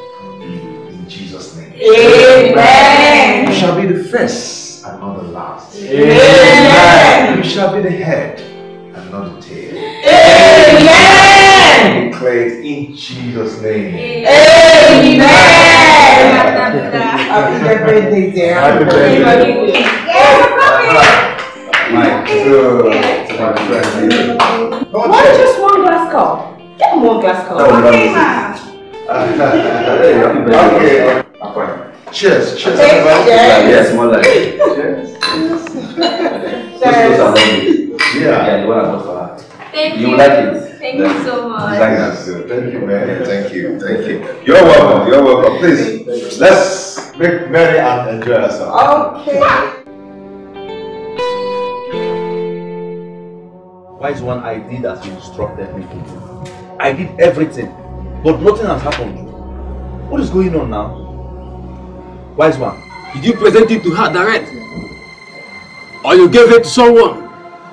in Jesus' name. Amen. You shall be the first and not the last. Amen. You shall be the head and not the tail. Amen. Declare it in Jesus' name. Amen. Happy birthday, dear. Happy birthday. My good, my friend. Why just one glass cup? Get one glass cup. Okay, ma. Okay. Okay. Cheers. Cheers. Okay. Yes, more like. Cheers. Cheers. Yeah. You want to go for that? Thank you. You like it? Thank you so much. Like that too. Thank you, man. Thank you. Thank you. You're welcome. You're welcome. Please, let's make merry and enjoy ourselves. Okay. Wise one, I did as you instructed me to do. I did everything, but nothing has happened. What is going on now? Wise one, did you present it to her direct? Or you gave it to someone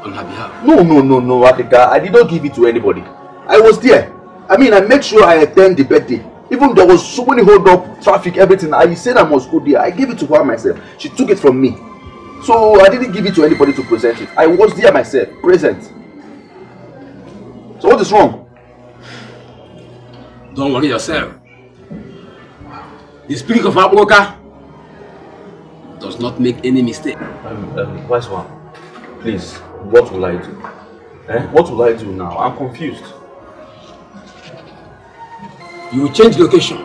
on her behalf? No, no, no, no, Afrika. I did not give it to anybody. I was there. I mean, I made sure I attend the birthday. Even there was so many hold up, traffic, everything. I said I must go there. I gave it to her myself. She took it from me. So I didn't give it to anybody to present it. I was there myself, present. So what is wrong? Don't worry yourself. The spirit of Afrika does not make any mistake. Um, um, wise one, please, what will I do? Eh? What will I do now? I'm confused. You will change location.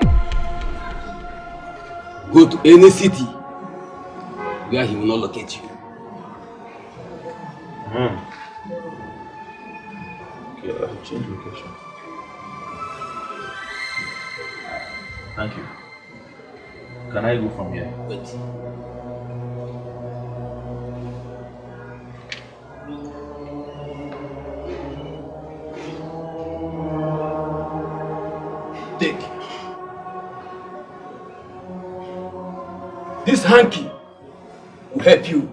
Go to any city where he will not locate you. Mm. Okay, I will change location. Thank you. Can I go from here? Wait. Take this hanky will help you.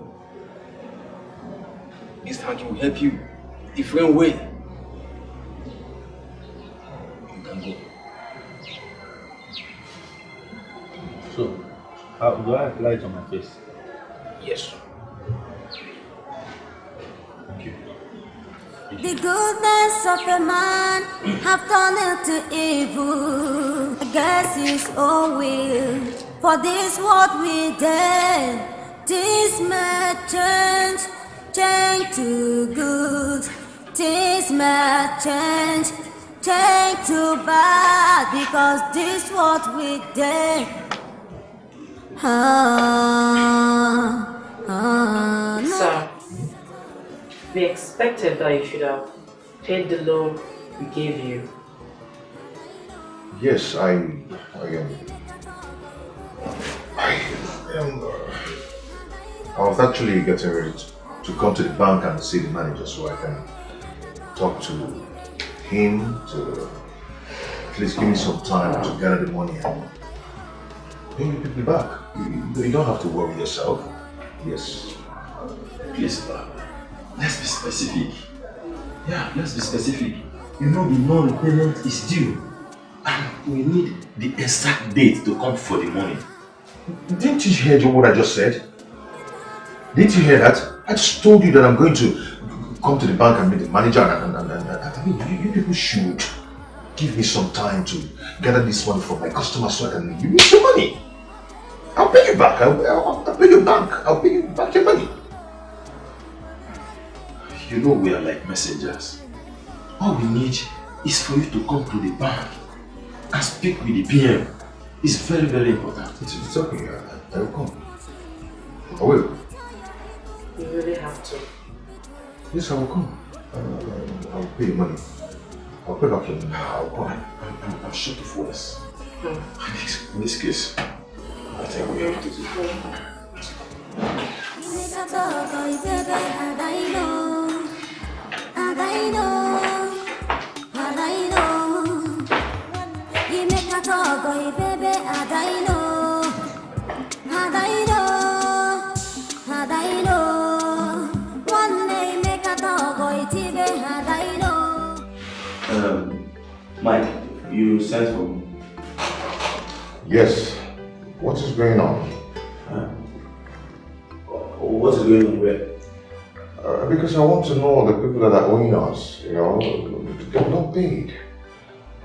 This hanky will help you different way. You can go. So, how do I apply it on my face? Yes. Thank you. Thank you. The goodness of a man have turned into evil against his own will. For this what we did, this may change, change to good. This may change, change to bad. Because this what we did. Ah, ah, no. Sir, we expected that you should have paid the loan we gave you. Yes, I, I am. I am. I was actually getting ready to, to come to the bank and see the manager so I can talk to him, to Please give me some time to gather the money and bring the people back. You, you don't have to worry yourself. Yes. Please, uh, let's be specific. Yeah, let's be specific. You know the non-payment is due. And we need the exact date to come for the money. Didn't you hear what I just said? Didn't you hear that? I just told you that I'm going to come to the bank and meet the manager and, and, and, and I mean, you people should give me some time to gather this money from my customers so I can give you some money. I'll pay you back. I'll, I'll, I'll pay you back. I'll pay you back your money. You know we are like messengers. All we need is for you to come to the bank and speak with the P M. It's very, very important. It's, it's okay. I, I will come. I will. You really have to. Yes, I will come. I will, I will pay you money. I will pay back your money. I will come. I'm, I'm short of words. In this case, I think we have to do it. Um, Mike, you sent for me? Yes. What is going on? Uh, what is going on where? Uh, because I want to know the people that are owing us, you know, they're not paid.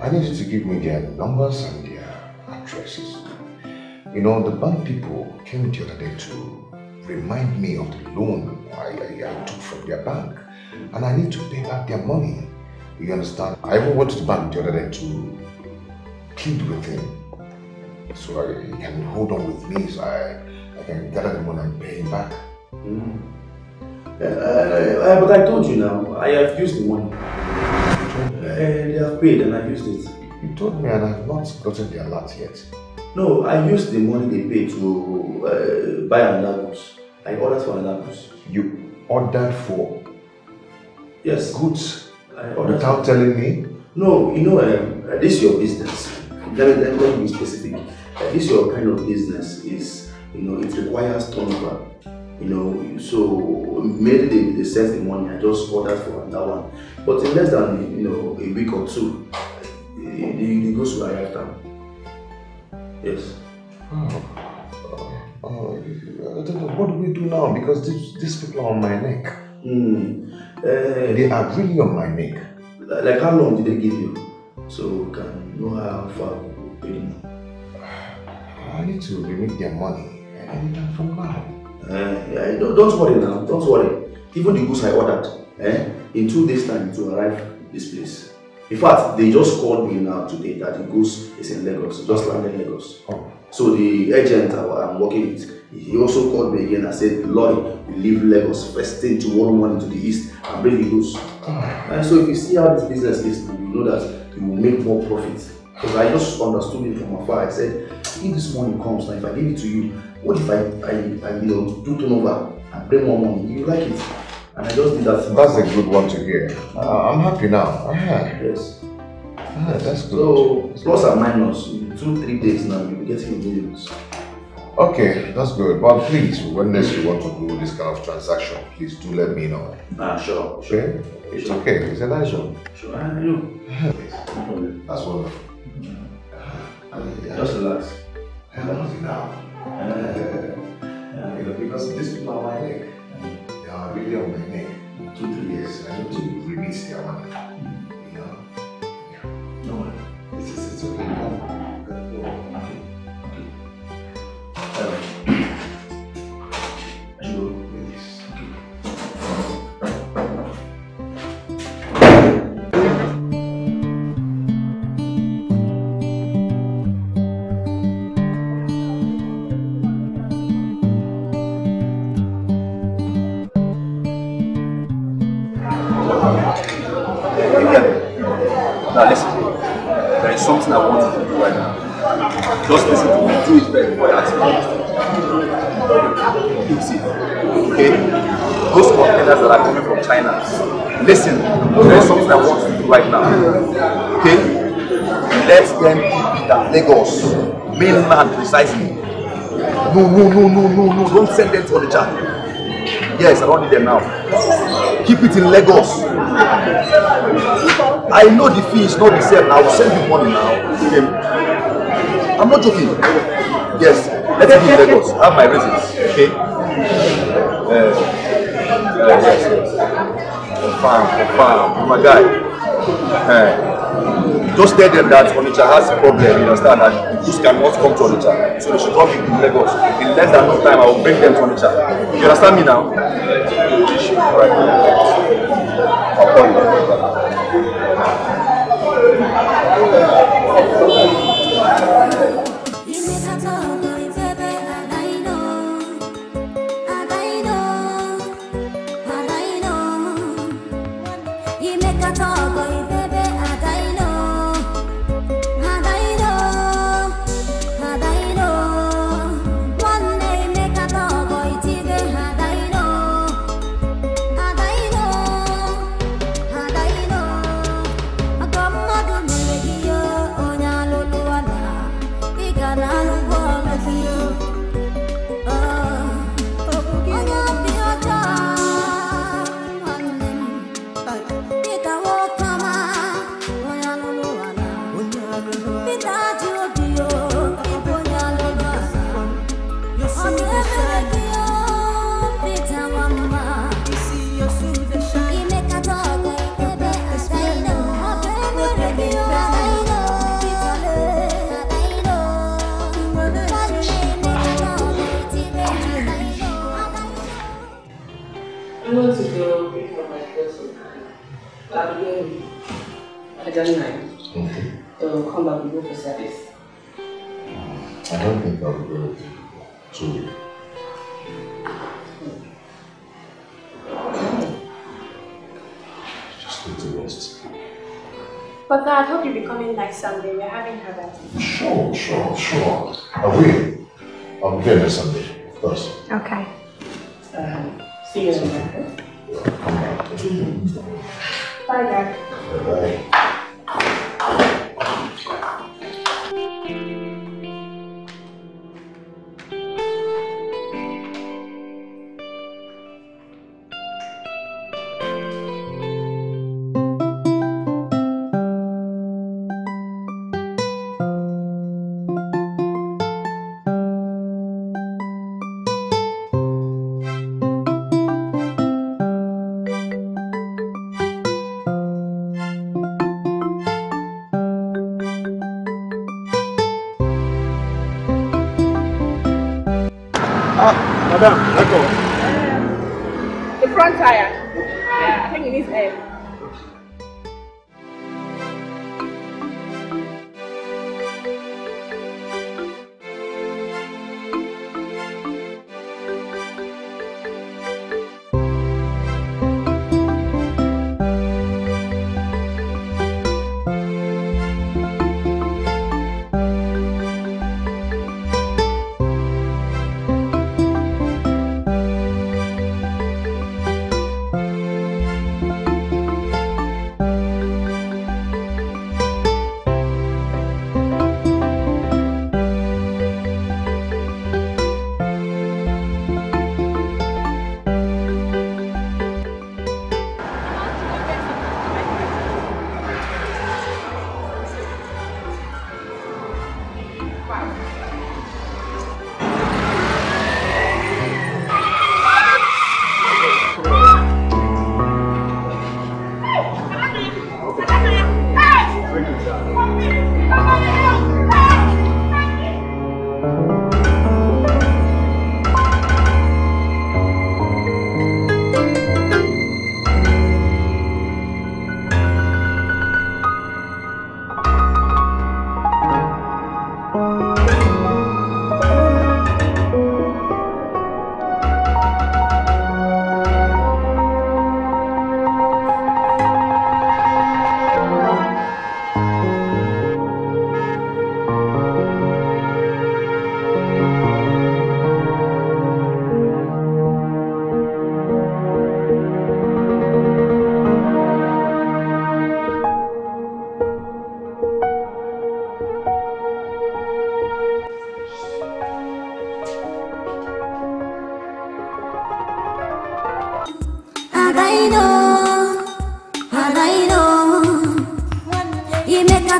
I need you to give me their numbers and their addresses. You know, the bank people came the other day to remind me of the loan I, I, I took from their bank, and I need to pay back their money. You understand? I even went to the bank the other day to plead with him. So I, he can hold on with me so I, I can gather the money and pay him back. Mm. Uh, uh, but I told you now, I have used the money. Uh, they have paid and I used it. You told me and I have not gotten the alert yet. No, I used the money they paid to uh, buy an Lagos. I ordered for an Lagos. You ordered for? Yes. Goods? Without telling me? No, you know, um, this is your business. Let me, let me be specific. Uh, this your kind of business is, you know, it requires turnover. You know, so maybe they, they sent the money, I just ordered for that one. But in less than, you know, a week or two, it goes to a lifetime. Yes. Oh. Oh. I don't know, what do we do now? Because these, these people are on my neck. Mm. Uh, they are really on my neck. Like how long did they give you? So can you know how far we pay them? I need to remit their money. I need that from now. Uh, don't, don't worry now. Don't worry. Even the goods I ordered, eh? In two days' time to arrive at this place. In fact, they just called me now today that the goods is in Lagos. Just landed in Lagos. Oh. So the agent I'm working with, he also called me again and said, Lloyd, we leave Lagos first thing tomorrow morning to the east and bring the goods. Oh. And so if you see how this business is, you know that you will make more profit. Because I just understood it from afar. I said, if this money comes, now if I give it to you, what if I, I, I you know, do turnover and bring more money? You like it. And I just did that. That's a good one to hear. Uh, I'm happy now. Uh-huh. Yes. Ah, that's good. So, plus and minus, in two, three days now, you'll be getting millions. Okay, that's good. But please, when next you want to do this kind of transaction, please do let me know. Ah, sure. sure. Okay? It's sure. okay. It's a nice one. Sure. And you? That's wonderful. Mm-hmm. Just relax. I love it now. Uh, because this is not my neck. They are really on my neck. Two, three years. I need to remit their money. You know? No, it's just, it's okay. Okay. Listen, there's something I want to do right now, okay? Let them be Peter, Lagos, mainland precisely. No, no, no, no, no, no, don't send them to Onitsha. Yes, I don't need them now. Keep it in Lagos. I know the fee is not the same. I will send you money now. I'm not joking. Yes, let it be in Lagos. Have my reasons. Okay? Uh, uh, yes, yes. Confirm, confirm. My guy. Hey. Just tell them that Onitsha has a problem, you understand, and you cannot come to Onitsha. So they should come in Lagos. In less than no time, I will bring them to Onitsha. You understand me now? Alright. I'll call you. But I hope you'll be coming next Sunday. We're having her birthday. Sure, sure, sure. I will. I'll be there next Sunday, of course. Okay. Um, see you in America. Yeah, come back. Mm-hmm. Bye, Dad. Bye-bye.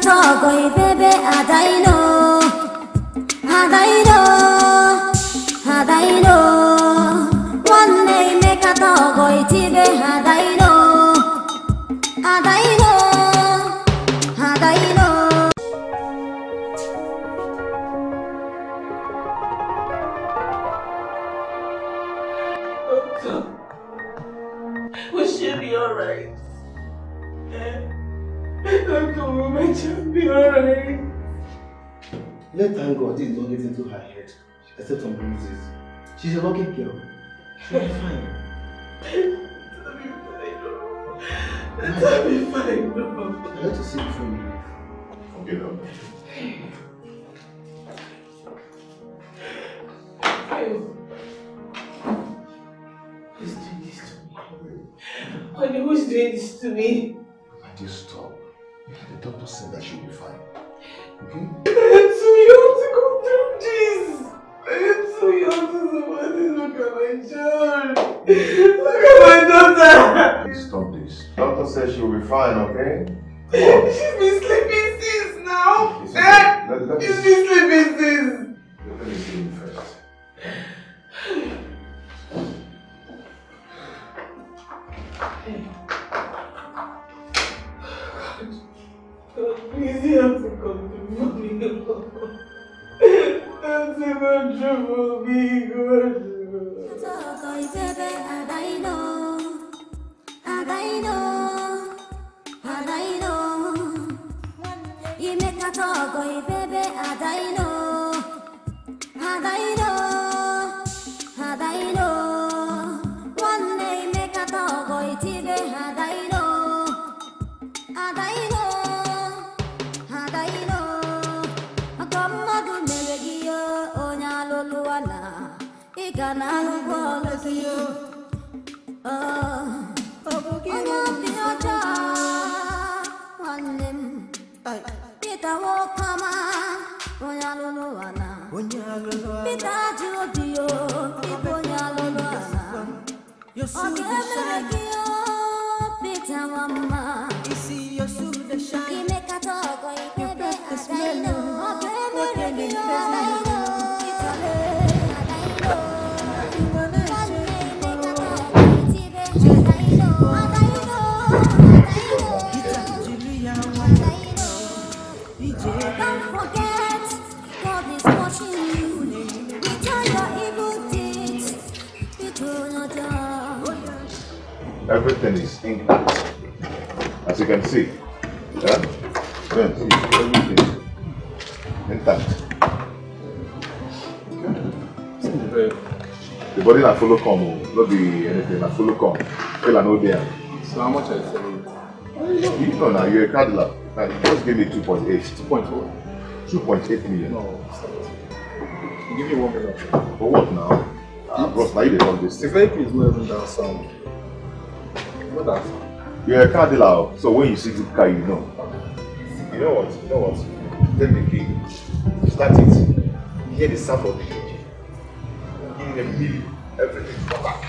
Atoko baby Adaino Adaino Adaino One name make a togo tibe Adaino Adaino Adaino We should be alright. Uncle, my child, be alright. Let thank God this don't get into her head, except on bruises. She's a lucky girl. She'll be fine. It'll be fine. It'll be fine. I have to see it from you. Forget her. Who's doing this to me? Honey, who's doing this to me? I just stop. The doctor said that she'll be fine. Okay? It's too young to go through this! It's too young to somebody. Look at my child! Look at my daughter! Stop this. The doctor said she'll be fine, okay? She's been sleeping since now! She's been, let, let She's been sleeping since! Let me see you first. Please, you have to come to mommy. That's a good trouble, be good. I know, I know, I know. You make a talk, baby, I know, I know, I know. One day make a talk, baby, I know, I know. You're everything is intact, as you can see. Yeah? Everything intact. Okay. The body na follow come, not be anything. Na follow come. Feel I know there. So how much are you selling? You know now you're a cardler. You just give me two point eight. Two point four. Two point eight million. No. You give me one million. For what now? I brought like you on this. The vehicle is not even that sound. You're a car dealer, so when you see the car, you know. You know what? You know what? Take the key. Start it. Hear the sound of the engine. In the middle, everything come back.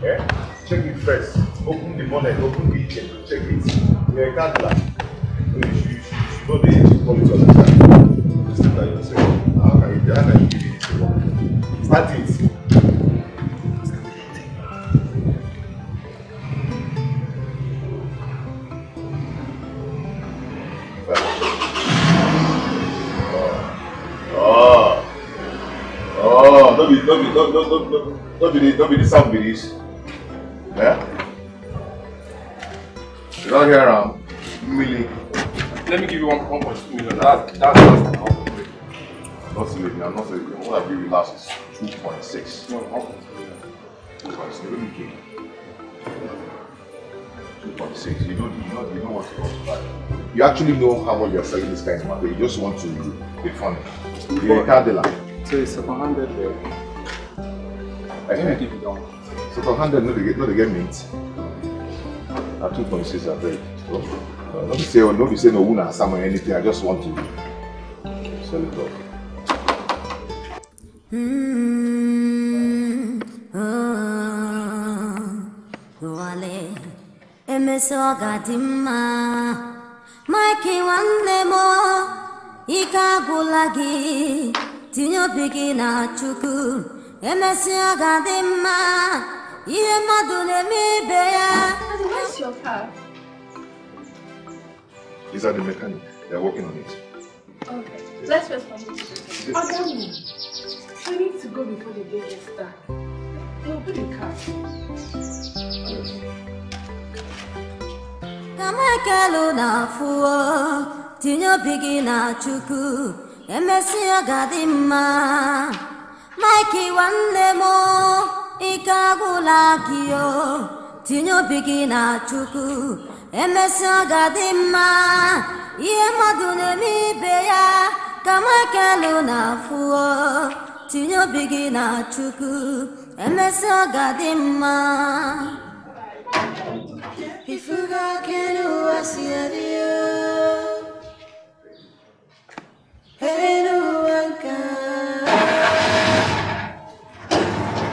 Yeah? Check it first. Open the bonnet, open the engine, check it. You're a car dealer. You should, you should know the engine quality on the car. You see that you're saying, how can you do that? And you give it to one. Start it. Don't be, don't, don't, don't, don't, don't be, don't be the sound with this. Yeah? You don't hear around. Millie. Let me give you one point two million. That's that's less than half of it. I'm not sleeping, I'm not sleeping. What I give you last is two point six. No, half of it. two point six. Let me give you two point six. You don't, you don't, you don't want to go to buy. You actually know how much you're selling this kind of market. You just want to be funny. You're a car dealer. So it's seven hundred there. I can't give it down. So for one hundred, no, they, no, they get mint. At two point six, I beg. Don't be saying no, say no, no, someone, anything. I just want to sell it off. Mm, oh, wale, emeso gadima, Mikey one more, Ikagulagi, Tino Bigina Chuku, Emerson Gadema, Yemadune me bear. Where's your car? These are the mechanics, they are working on it. Okay, let's wait for me. Okay, we need to go before the day gets dark. We'll put the car. Kamakalo fuo, Tino Bigina Chuku, Emesia Gadima, Mikey one demo, Ikagulagio, Tino Bigina Chuku, Emesia Gadima, Yemadunemi Bea, Kamakalo fuo, Tino Bigina Chuku, Emesia Gadima. If you got I see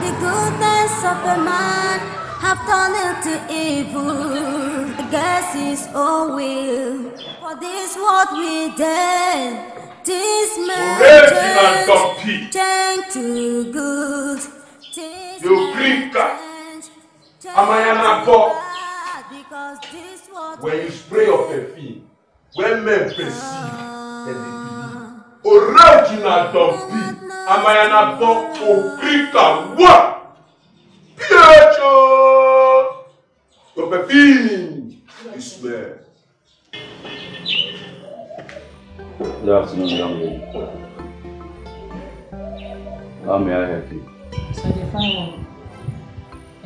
the goodness of a man have turned to evil. The guess is all will. For this what we did, this man change to good. You drinker. Am I an above? When you spray of a thing, when men perceive, then they believe. O Reginald Obi, am I an above or Peter? What? Pietro! Of a thing, you swear. Good afternoon, young lady. How may I help you? So the final one,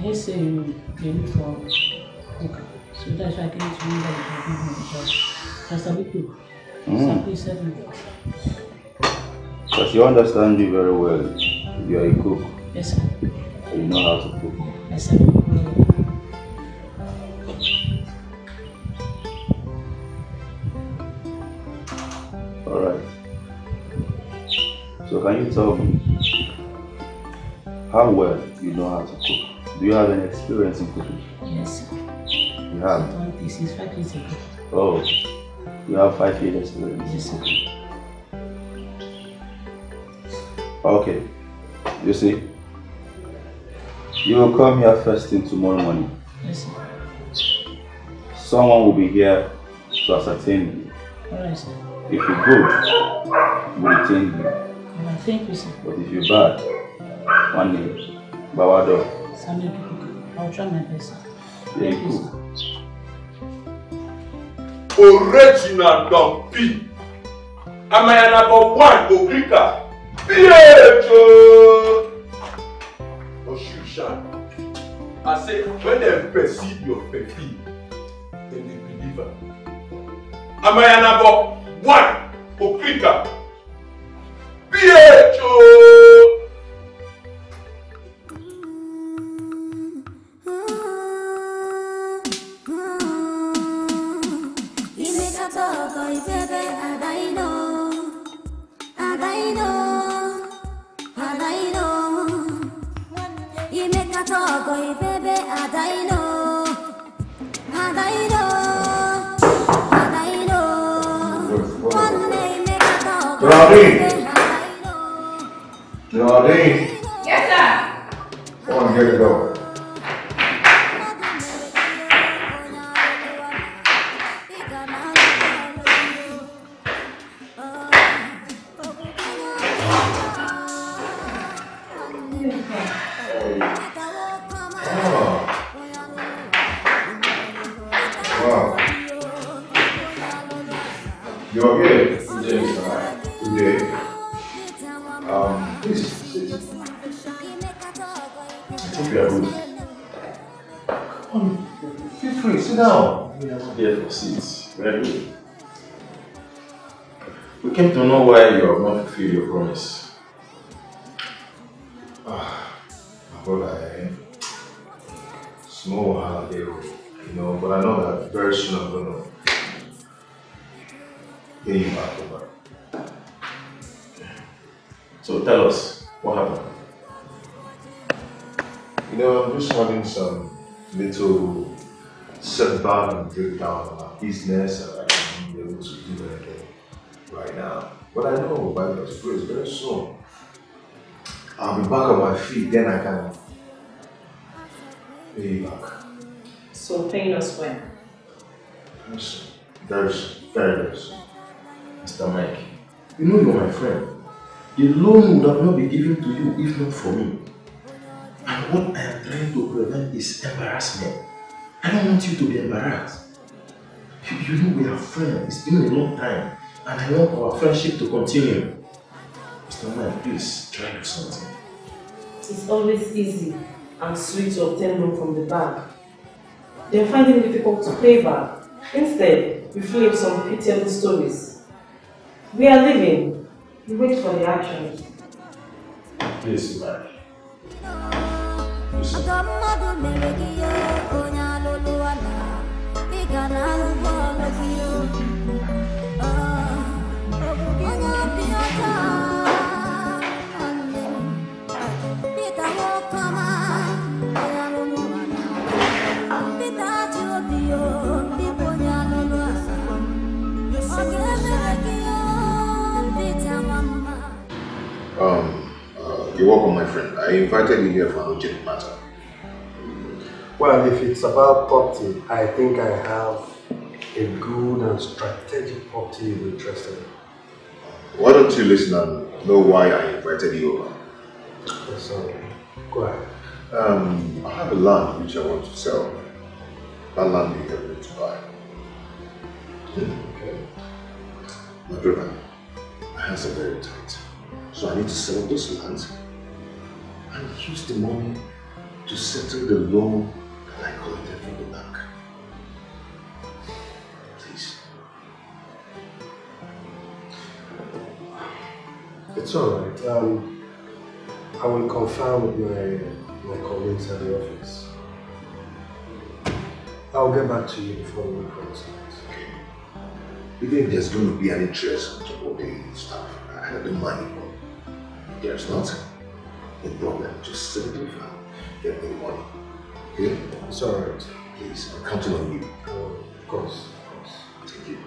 he said you look for okay. So that's why I came to you that I can give you the job. That's a big look. Because you understand you very well. You are a cook. Yes, sir. So you know how to cook. Yes, sir. Alright. So can you tell me how well you know how to cook? Do you have any experience in cooking? Yes, sir. You have? This is five years ago. Oh, you have five years experience? Yes, sir. Okay, you see, you will come here first thing tomorrow morning. Yes, sir. Someone will be here to ascertain you. Alright, sir. If you're good, we'll retain you. Alright, thank you, sir. But if you're bad, one day, bow down. Sunday, I'll try my best, sir. Thank you, sir. Original Obi, am I number one for Afrika? Pietro, I say when they perceive your perfection, then they believe her. Am I number one for Afrika? Pietro. Geraldine! Geraldine! Yes, sir! Come on, get the door. Your promise. Ah, I small holiday, you know, but I know that very soon I'm gonna pay you back over. So tell us what happened. You know, I'm just having some little setback and breakdown of my business and I be able to do anything right now. But I know by God's grace, very soon, I'll be back on my feet, then I can pay you back. So paying us when? Yes, very soon, very soon. Mister Mike, you know you're my friend. The loan would have not been given to you if not for me. And what I am trying to prevent is embarrassment. I don't want you to be embarrassed. You know we are friends. It's been a long time. And I want our friendship to continue. Mister Man, please try to do something. It's always easy and sweet to obtain loan from the bank. They find it difficult to pay back. Instead, we flip some pitiable stories. We are living. We wait for the action. Please, man. Listen. Um, uh, you're welcome, my friend. I invited you here for an urgent matter. Well, if it's about property, I think I have a good and strategic property you're interested in. Why don't you listen and know why I invited you over? Yes, sir. Go ahead. Um, I have a land which I want to sell. That land you help me to buy. Hmm. Okay. My brother, my hands are very tight. So I need to sell those lands and use the money to settle the loan that I collected from the bank. Please. It's alright. Um, I will confer with my, my colleagues at the office. I'll get back to you before we close. Okay. Even if there's going to be an interest on top of the stuff, I have the money. There's not a problem. Just simplify. Get me money. Okay? It's alright. Please, I'm counting on you. Oh, of course. Of course. Thank you.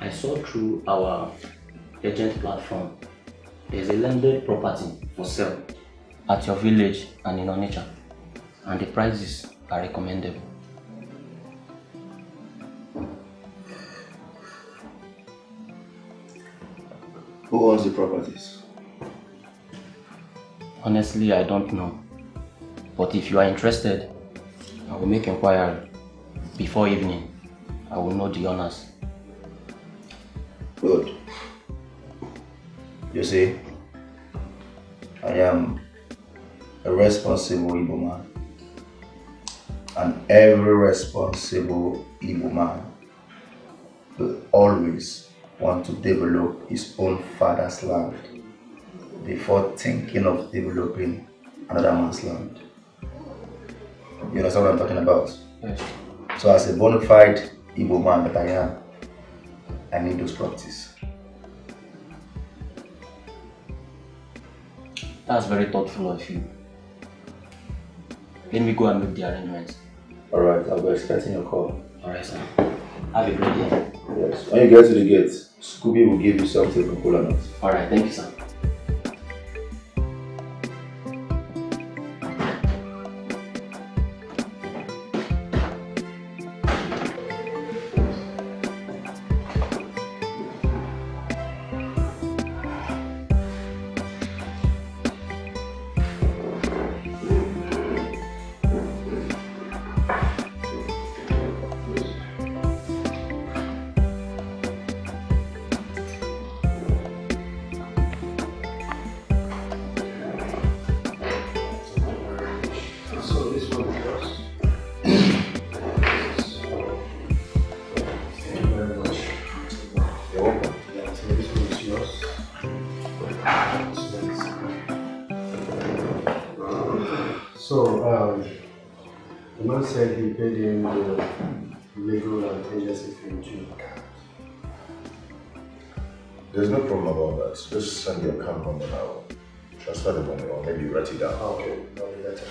I saw through our agent platform, there's a landed property for sale at your village and in Onitsha, and the prices are recommendable. Who owns the properties? Honestly, I don't know. But if you are interested, I will make inquiry. Before evening, I will know the owners. Good. You see, I am a responsible Igbo man. And every responsible Igbo man will always want to develop his own father's land before thinking of developing another man's land. You understand what I'm talking about? Yes. So as a bona fide Igbo man that I am, I need those properties. That's very thoughtful of you. Let me go and make the arrangements. Alright, I'll be expecting your call. Alright, sir. Have a great day. Yes. When you get to the gate, Scooby will give you something from cola nuts. Alright, thank you, sir. Just send your account number and I'll transfer the money or maybe write it down. Okay, that'll be better.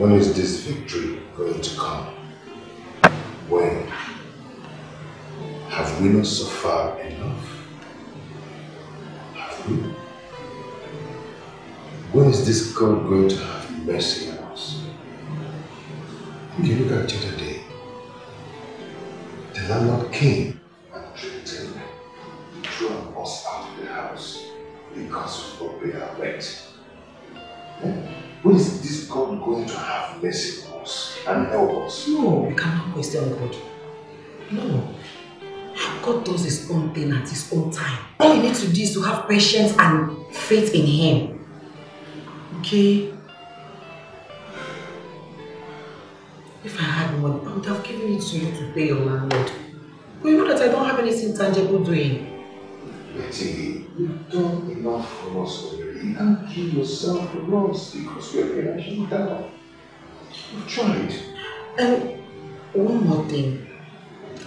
When is this victory going to come? When? Have we not suffered enough? Have we? When is this God going to have mercy on us? If you look at you today, the landlord came and treated me, thrown us out of the house because of what we have met. When is this God going to have mercy on us and help us? No, we cannot question God. No. God does his own thing at his own time. All you need to do is to have patience and faith in him. Okay? If I had money, I would have given it to you to pay your landlord. But you know that I don't have anything tangible doing. Betty, you've done enough for us already. You can't give yourself the loss because you're financially down. You've tried. And one more thing.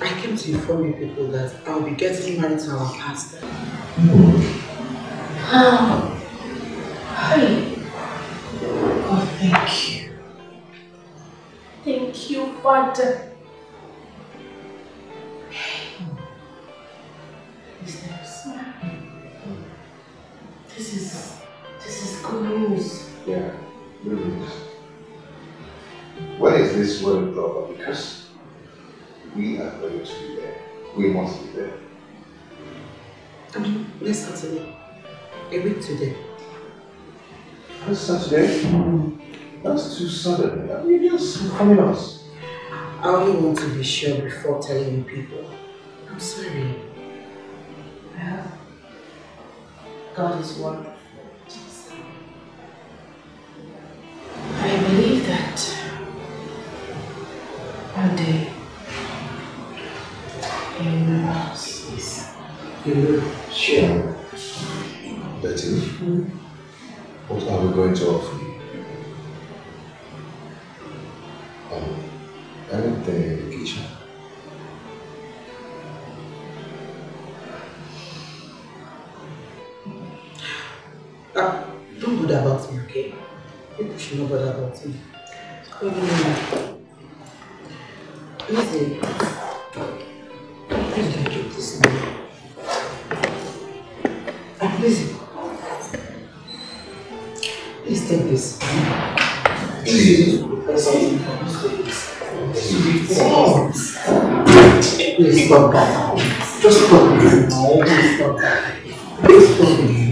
I came to inform you people that I'll be getting married to our pastor. No. Ah. Hi. Oh, thank you. Thank you, Father. This is this is this is good news. Yeah, good news. Why is this word proper? Because we are going to be there. We must be there. I mean, next Saturday. A week today. Next Saturday? Mm-hmm. That's too sudden. I mean, you're just coming us. I only want to be sure before telling you people. I'm sorry. Well, God is wonderful. I believe that one day you know, sure. Betty, mm. What are we going to offer you? Um, anything in the kitchen? Uh, don't bother about me, okay? People should not bother about me. Um, listen. Please don't keep this now. Please, please take this. Please, please stop that. Just stop it. Please stop that. Please stop it.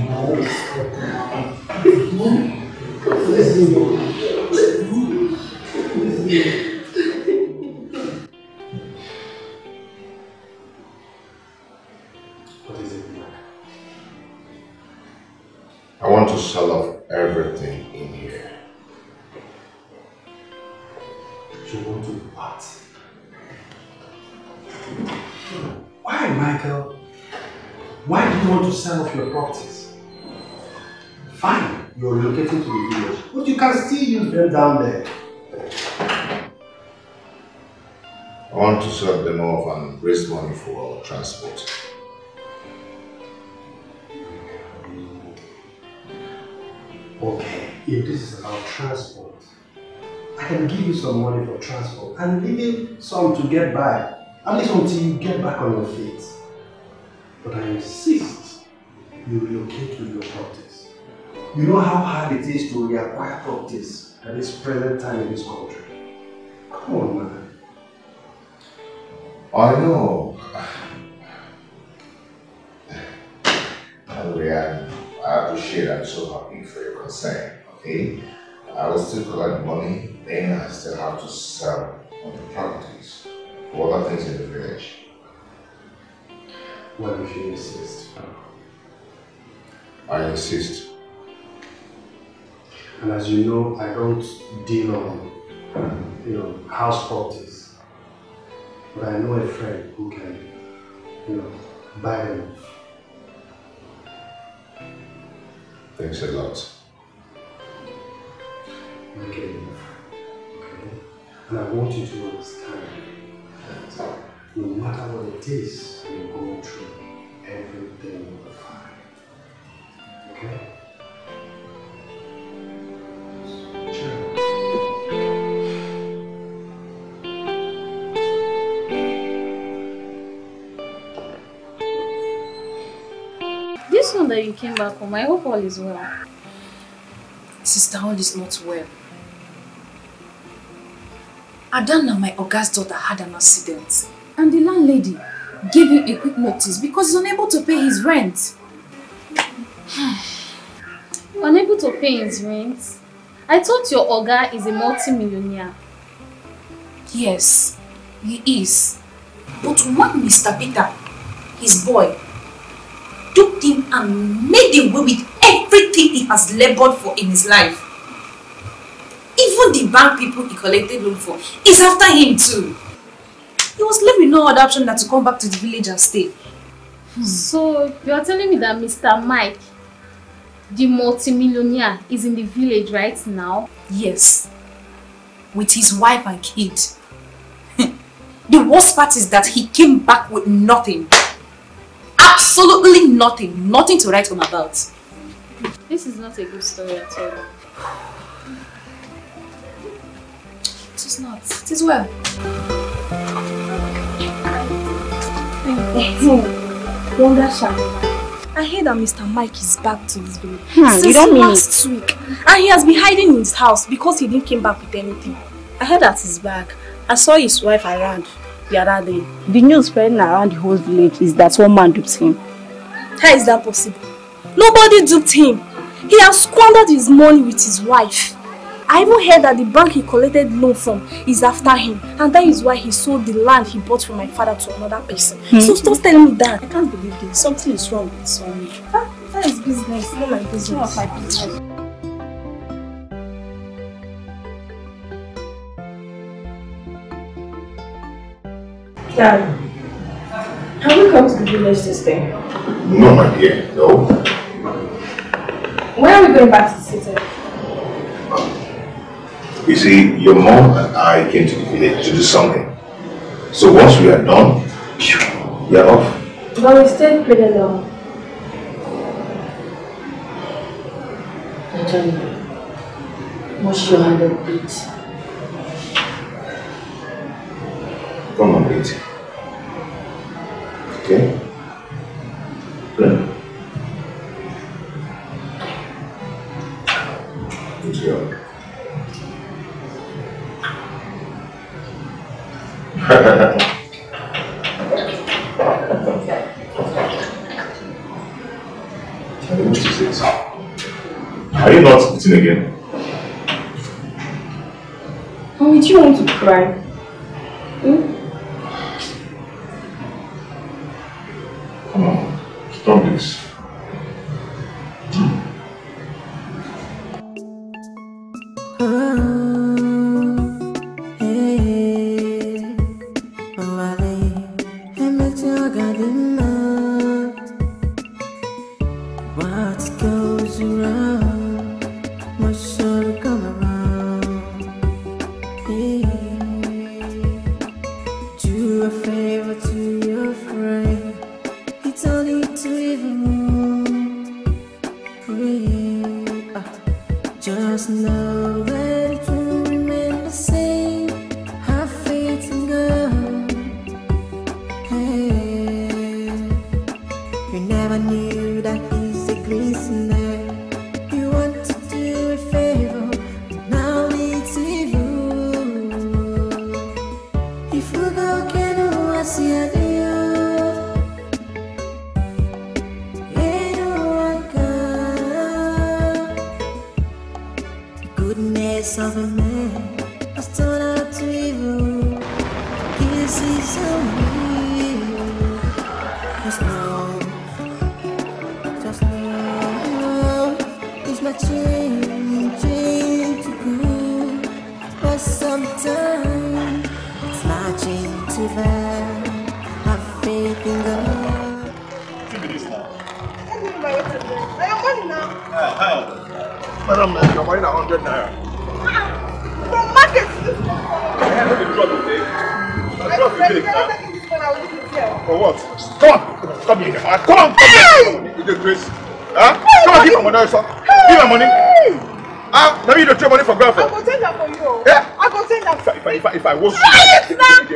To sell off everything in here. You want to what? Why, Michael? Why do you want to sell off your properties? Fine, you're relocating to the village, but you can still use them down there. I want to sell them off and raise money for our transport. Okay, if this is about transport, I can give you some money for transport and leave you some to get by, at least until you get back on your feet. But I insist you relocate with your properties. You know how hard it is to reacquire properties at this present time in this country. Come on, man. I know. Anyway, I appreciate it. I'm so happy for your concern, okay? I will still collect money, then I still have to sell on the properties for other things in the village. What if you insist? I insist. And as you know, I don't deal on, you know, house properties. But I know a friend who can, you know, buy them. Thanks a lot. Okay. Okay. And I want you to understand that no matter what it is you're going through, everything will be fine. Okay? Sure. that you came back home. I hope all is well. Sister, all is not well. Adana, my august daughter, had an accident. And the landlady gave him a quick notice because he's unable to pay his rent. Unable to pay his rent? I thought your Oga is a multi-millionaire. Yes, he is. But one Mister Peter, his boy, took him and made him away with everything he has labored for in his life. Even the bank people he collected loan for is after him too. He was left with no other option than to come back to the village and stay. Hmm. So you are telling me that Mister Mike, the multimillionaire, is in the village right now? Yes. With his wife and kid. The worst part is that he came back with nothing. Absolutely nothing. Nothing to write home about. This is not a good story at all. It is not. It is well. Wonder I hear that Mister Mike is back to his village hmm, since last mean week, and he has been hiding in his house because he didn't come back with anything. I heard that he's back. I saw his wife around the other day. The news spreading around the whole village is that one man duped him. How is that possible? Nobody duped him. He has squandered his money with his wife. I even heard that the bank he collected loan from is after him, and that is why he sold the land he bought from my father to another person. Mm-hmm. So stop telling me that. I can't believe this. Something is wrong with this family. That, that is business. Not my business. Not my business. Dad, have you come to the village this day? No, my dear. No. When are we going back to the city? You see, your mom and I came to the village to do something. So once we are done, we are off. But we stayed pretty long. I tell you, wash your hand and eat. Come on, eat. Okay? Good. Good job. Are you not eating again? Oh, did you want to cry? Hmm? Come on, stop this. I will fight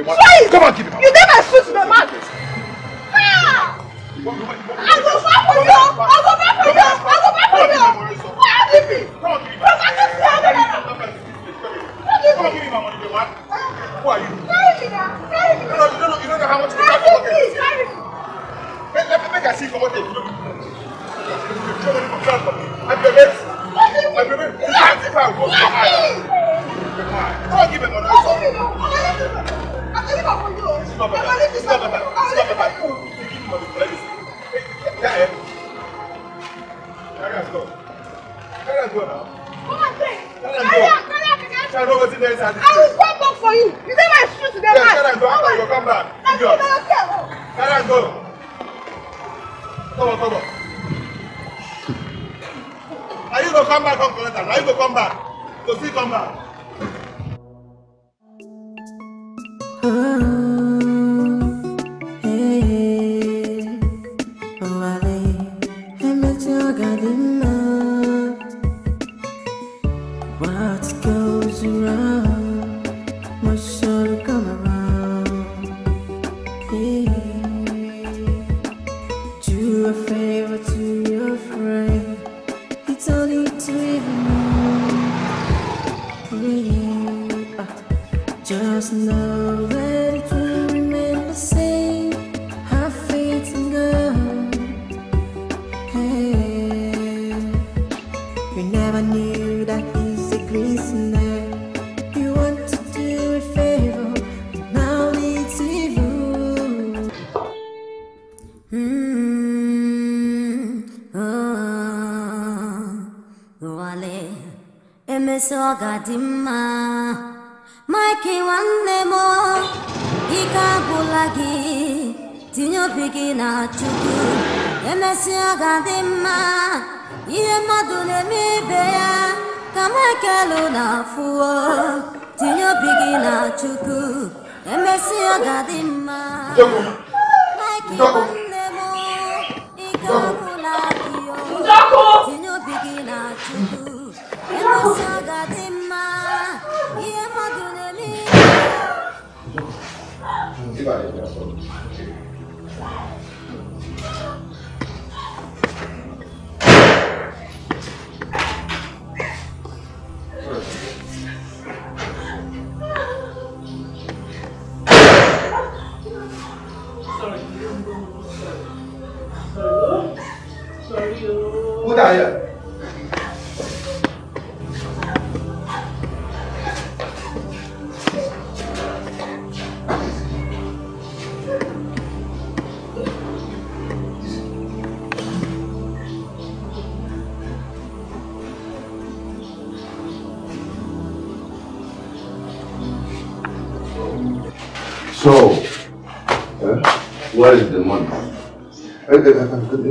for you! I will fight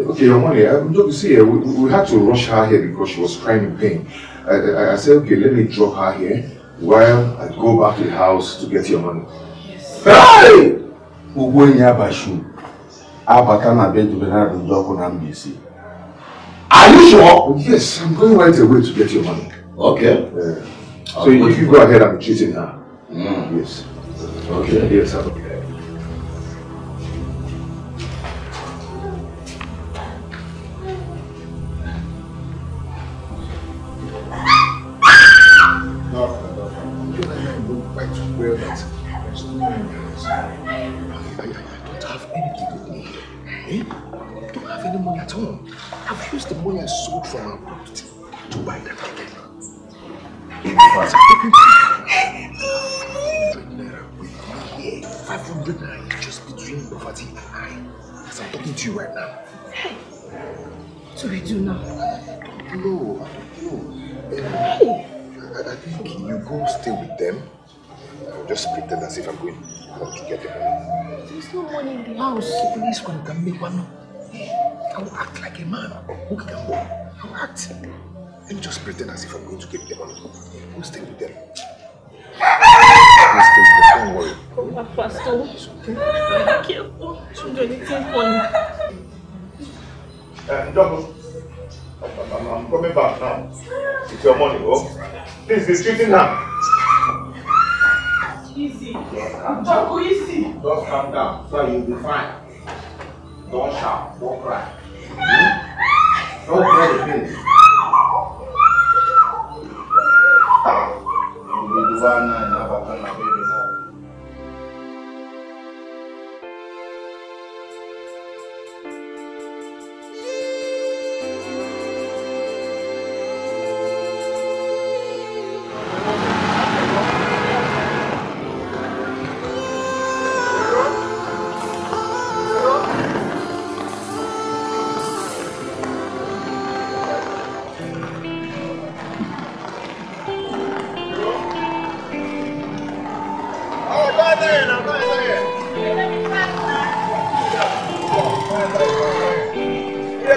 Okay, your money. I'm glad to see her. We, we had to rush her here because she was crying in pain. I, I, I said, okay, let me drop her here while I go back to the house to get your money. Yes. Hey! Are you sure? Yes, I'm going right away to get your money. Okay. Yeah. So you, if you go ahead, I'm treating her. Mm. Yes. Okay. Yes, sir. I will act like a man who can walk. I will act and just pretend as if I'm going to give them money. Go stay with them. Go stay with them. Don't worry. Oh, my pastor. It's okay. Be careful. Children, it's funny. Uh, Double. I'm, I'm coming back now. It's your money, oh? Please, it's treating now. Easy. Double, easy. Just calm down so you'll be fine. Don't shout, don't cry. Don't cry again. Savannah and Abakana, baby.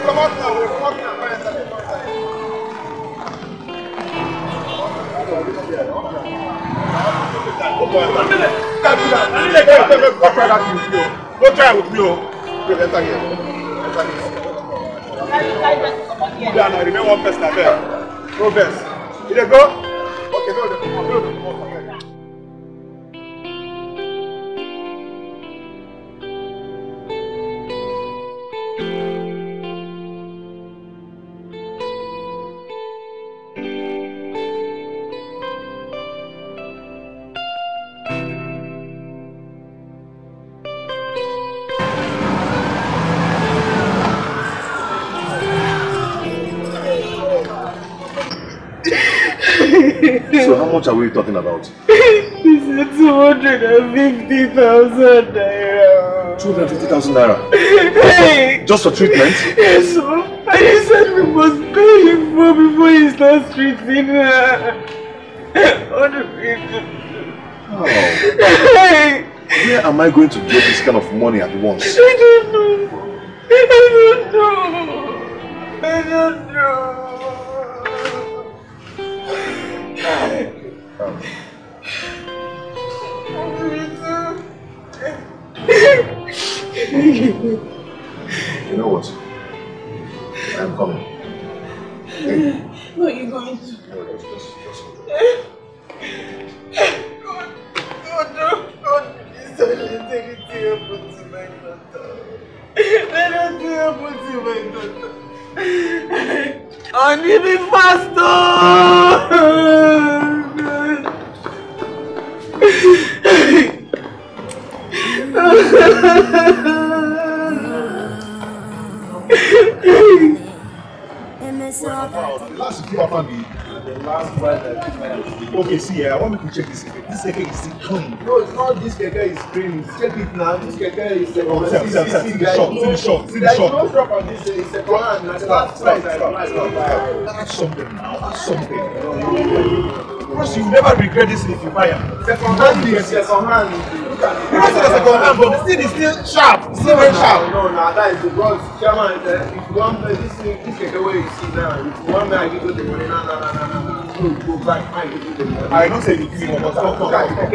What are we talking about? This is two hundred fifty thousand naira. two hundred fifty thousand naira? Hey. Just for treatment? Yes, sir. And he said we must pay him for before he starts treating her. How? Hey. Where am I going to get this kind of money at once? I don't know. I don't know. I don't know. Um. You know what? I'm coming. Hey. No, you're going to. No, just, just, just. God, God, don't, God, please don't let anything happen to my daughter. Let nothing happen to my daughter. I need me faster. Okay, see here, I want me to check this. This keke is still clean. No, it's not. This keke is clean. Check it now. This keke is second hand. See the shop. See the shop. See the shop. There's no shop on this. It's second hand. That's last price. Ask something now. Ask something. Because you never regret this if you buy it. Second hand is second hand. Look at it. It's a second hand, but the thing is still sharp. It's still very sharp. No, no, that is because chairman said if you want to this thing, this is the way you see now. If you want me, I give you the money. No, no, no, no, no. Go back, I give you the money. I don't say you give me money, but come, come, come. One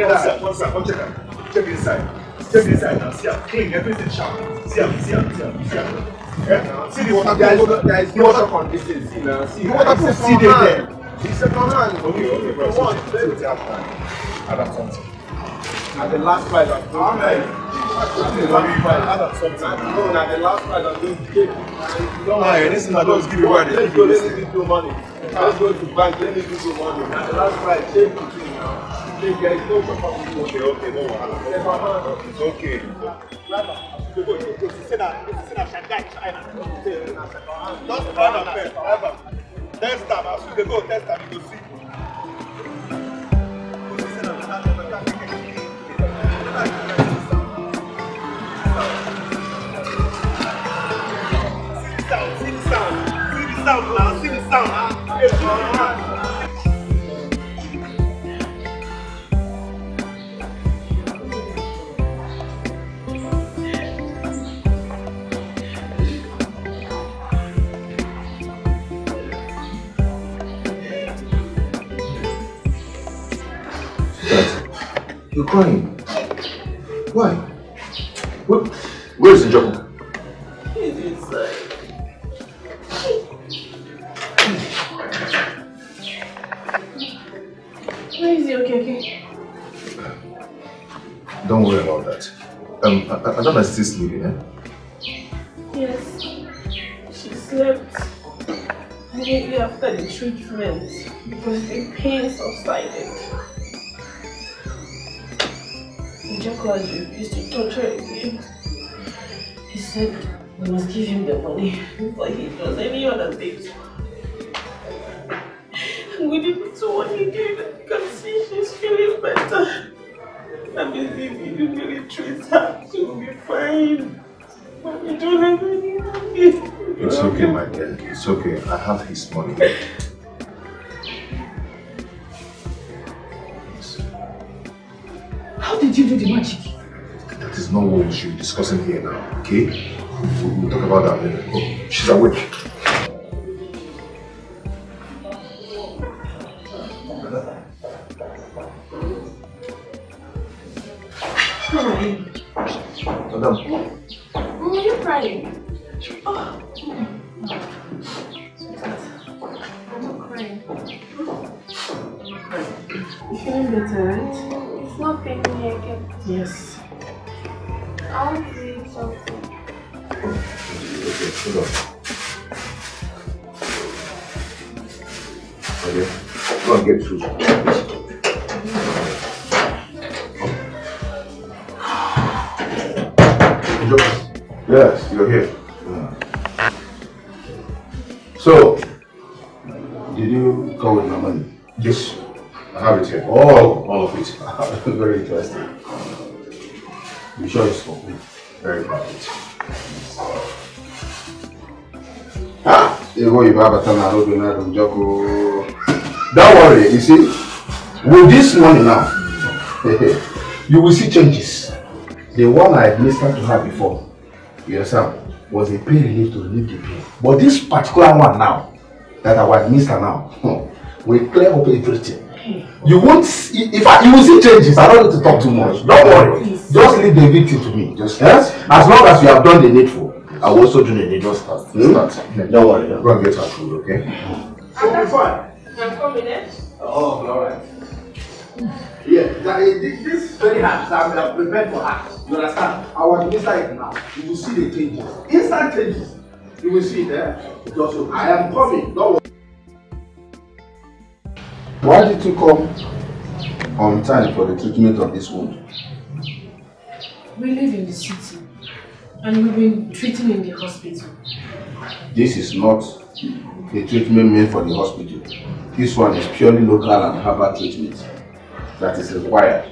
sec, one sec, check it. Check this side. Check this side now. See how clean, everything sharp. See how, see how, see how, see how. Yeah. See the water. There is no shop on this thing. See now. See the water. See there. It's a second hand. Okay, okay, bro. One, two, three, Adam something. At the last price, I'm doing it. At the last price, Adam something. No, at the last price, I'm doing it. No, this is not just give you money. Let's go, let me give you money. Let's go to bank, let me give you money. At the last price, take it now. Take it, it's no problem. Okay, okay, no problem. It's okay. Go, go, go. Sit down, sit down, sit down, sit down. Not the one of them, however. Test them, as you go test them, you go see. See the sound, see the sound, see the sound now, see the sound. You're crying. Why? Where, where is the job? He's inside. Where is he? Okay, okay. Don't worry about that. Um, Adana is still sleeping, eh? Yes. She slept immediately after the treatment because the pain subsided. Jacob refused to torture again. He said we must give him the money before he does any other things. And we didn't do what he did. You can see she's feeling better. I mean, if you really treat her, she'll be fine. But we don't have any money. It's okay, my dear. It's okay. I have his money. How did you do the magic? That is not what we should be discussing here now, okay? We'll, we'll talk about that later. Oh, she's awake. Don't worry, you see, with this money now, you will see changes. The one I administered to her before, you understand, was a pain relief to relieve the pain. But this particular one now, that I will administer now, will clear up everything. You won't see, in fact, you will see changes. I don't need to talk too much. Don't worry. Just leave the victim to me. Just yes? As long as you have done the needful. I will also do the needful stuff. Hmm? Don't worry. Go and get her food, okay? I'm fine. I'm coming in. Oh, alright. Yeah, this is very hard. I have prepared for her. You understand? I will administer it now. You will see the changes. Instant changes. You will see it there. Eh? I am coming. Don't worry. Why did you come on time for the treatment of this wound? We live in the city. And we've been treating in the hospital. This is not the treatment meant for the hospital. This one is purely local and herbal treatment that is required.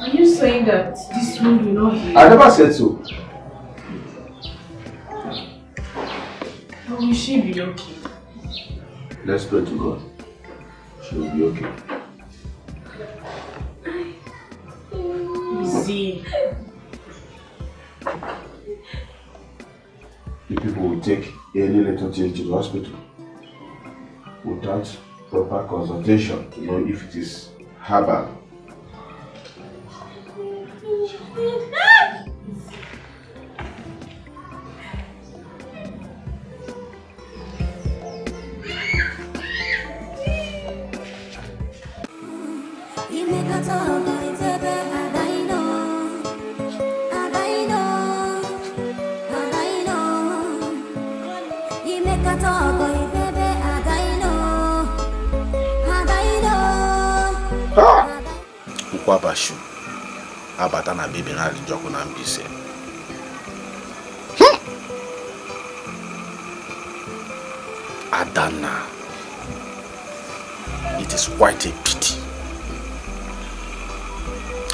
Are you saying that this wound will not heal? I never said so. But will she be okay? Let's pray to God. She will be okay. You see. The people will take any little thing to the hospital without proper consultation to know if it is herbal. Abashu, abata na baby na alijoku na mbise. Adana, it is quite a pity.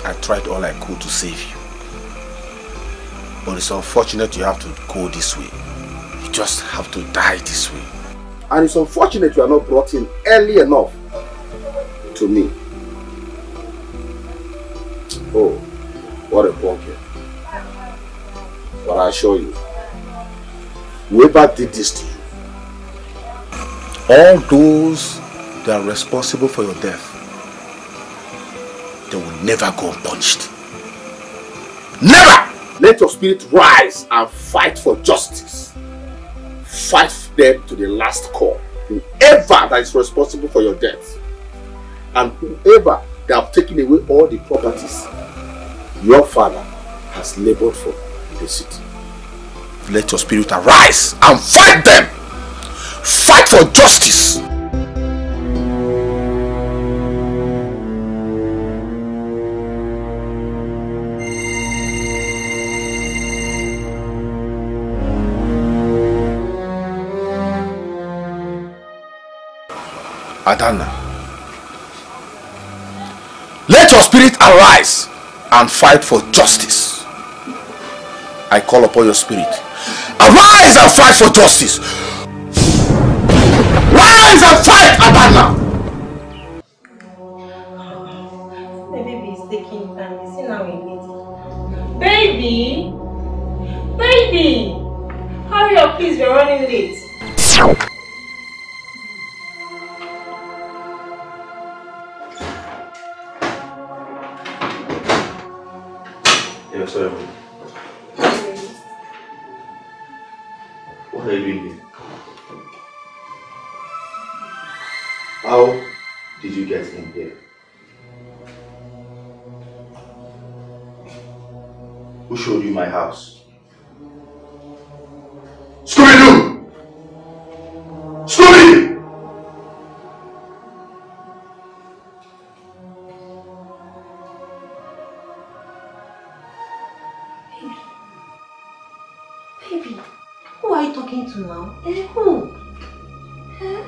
I tried all I could to save you, but it's unfortunate you have to go this way. You just have to die this way. And it's unfortunate you are not brought in early enough to me. Oh, what a bunker. But I assure you, whoever did this to you, all those that are responsible for your death, they will never go unpunished. Never! Let your spirit rise and fight for justice. Fight them to the last call. Whoever that is responsible for your death, and whoever that have taken away all the properties your father has labored for in the city. Let your spirit arise and fight them! Fight for justice! Adana. Let your spirit arise and fight for justice. I call upon your spirit. Arise and fight for justice. Rise and fight, Adana. The baby is taking time. You see now we need it. Baby! Baby! Hurry up, please. We're running late. Sorry. What are you doing here? How did you get in here? Who showed you my house? Scooby-Doo! Scooby! Now, eh? Who? Huh?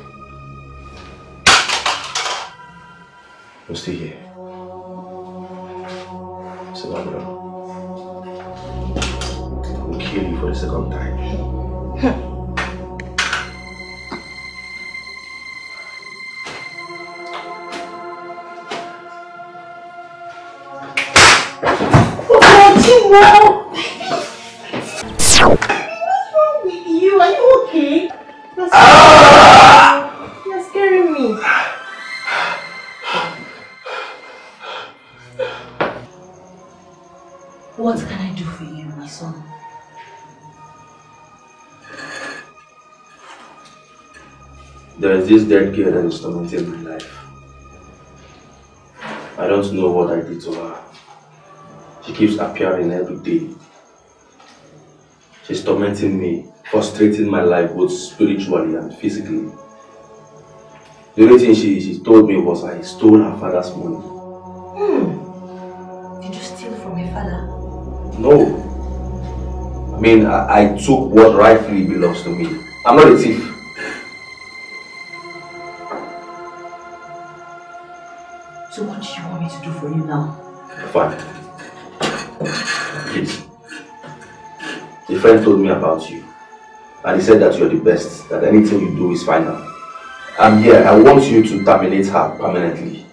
We'll stay here. So, brother, we'll kill you for the second time. Oh, this dead girl that is tormenting my life. I don't know what I did to her. She keeps appearing every day. She's tormenting me, frustrating my life both spiritually and physically. The only thing she, she told me was I stole her father's money. Hmm. Did you steal from your father? No. I mean, I, I took what rightfully belongs to me. I'm not a thief. So what do you want me to do for you now? Fine. Please. A friend told me about you. And he said that you're the best. That anything you do is final. I'm here. I want you to terminate her permanently.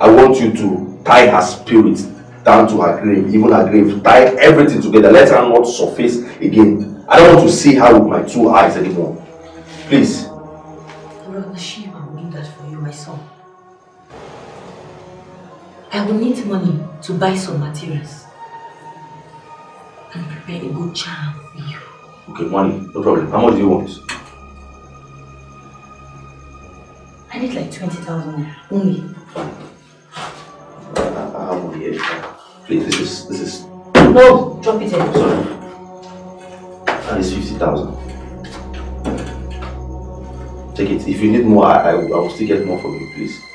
I want you to tie her spirit down to her grave. Even her grave. Tie everything together. Let her not surface again. I don't want to see her with my two eyes anymore. Please. I will need money to buy some materials and prepare a good charm for you. Okay, money, no problem. How much do you want? I need like twenty thousand naira. Only. Fine. I have money here. Please, this is, this is... No, drop it here. Sorry. That is fifty thousand. Take it. If you need more, I, I, I will still get more from you, please.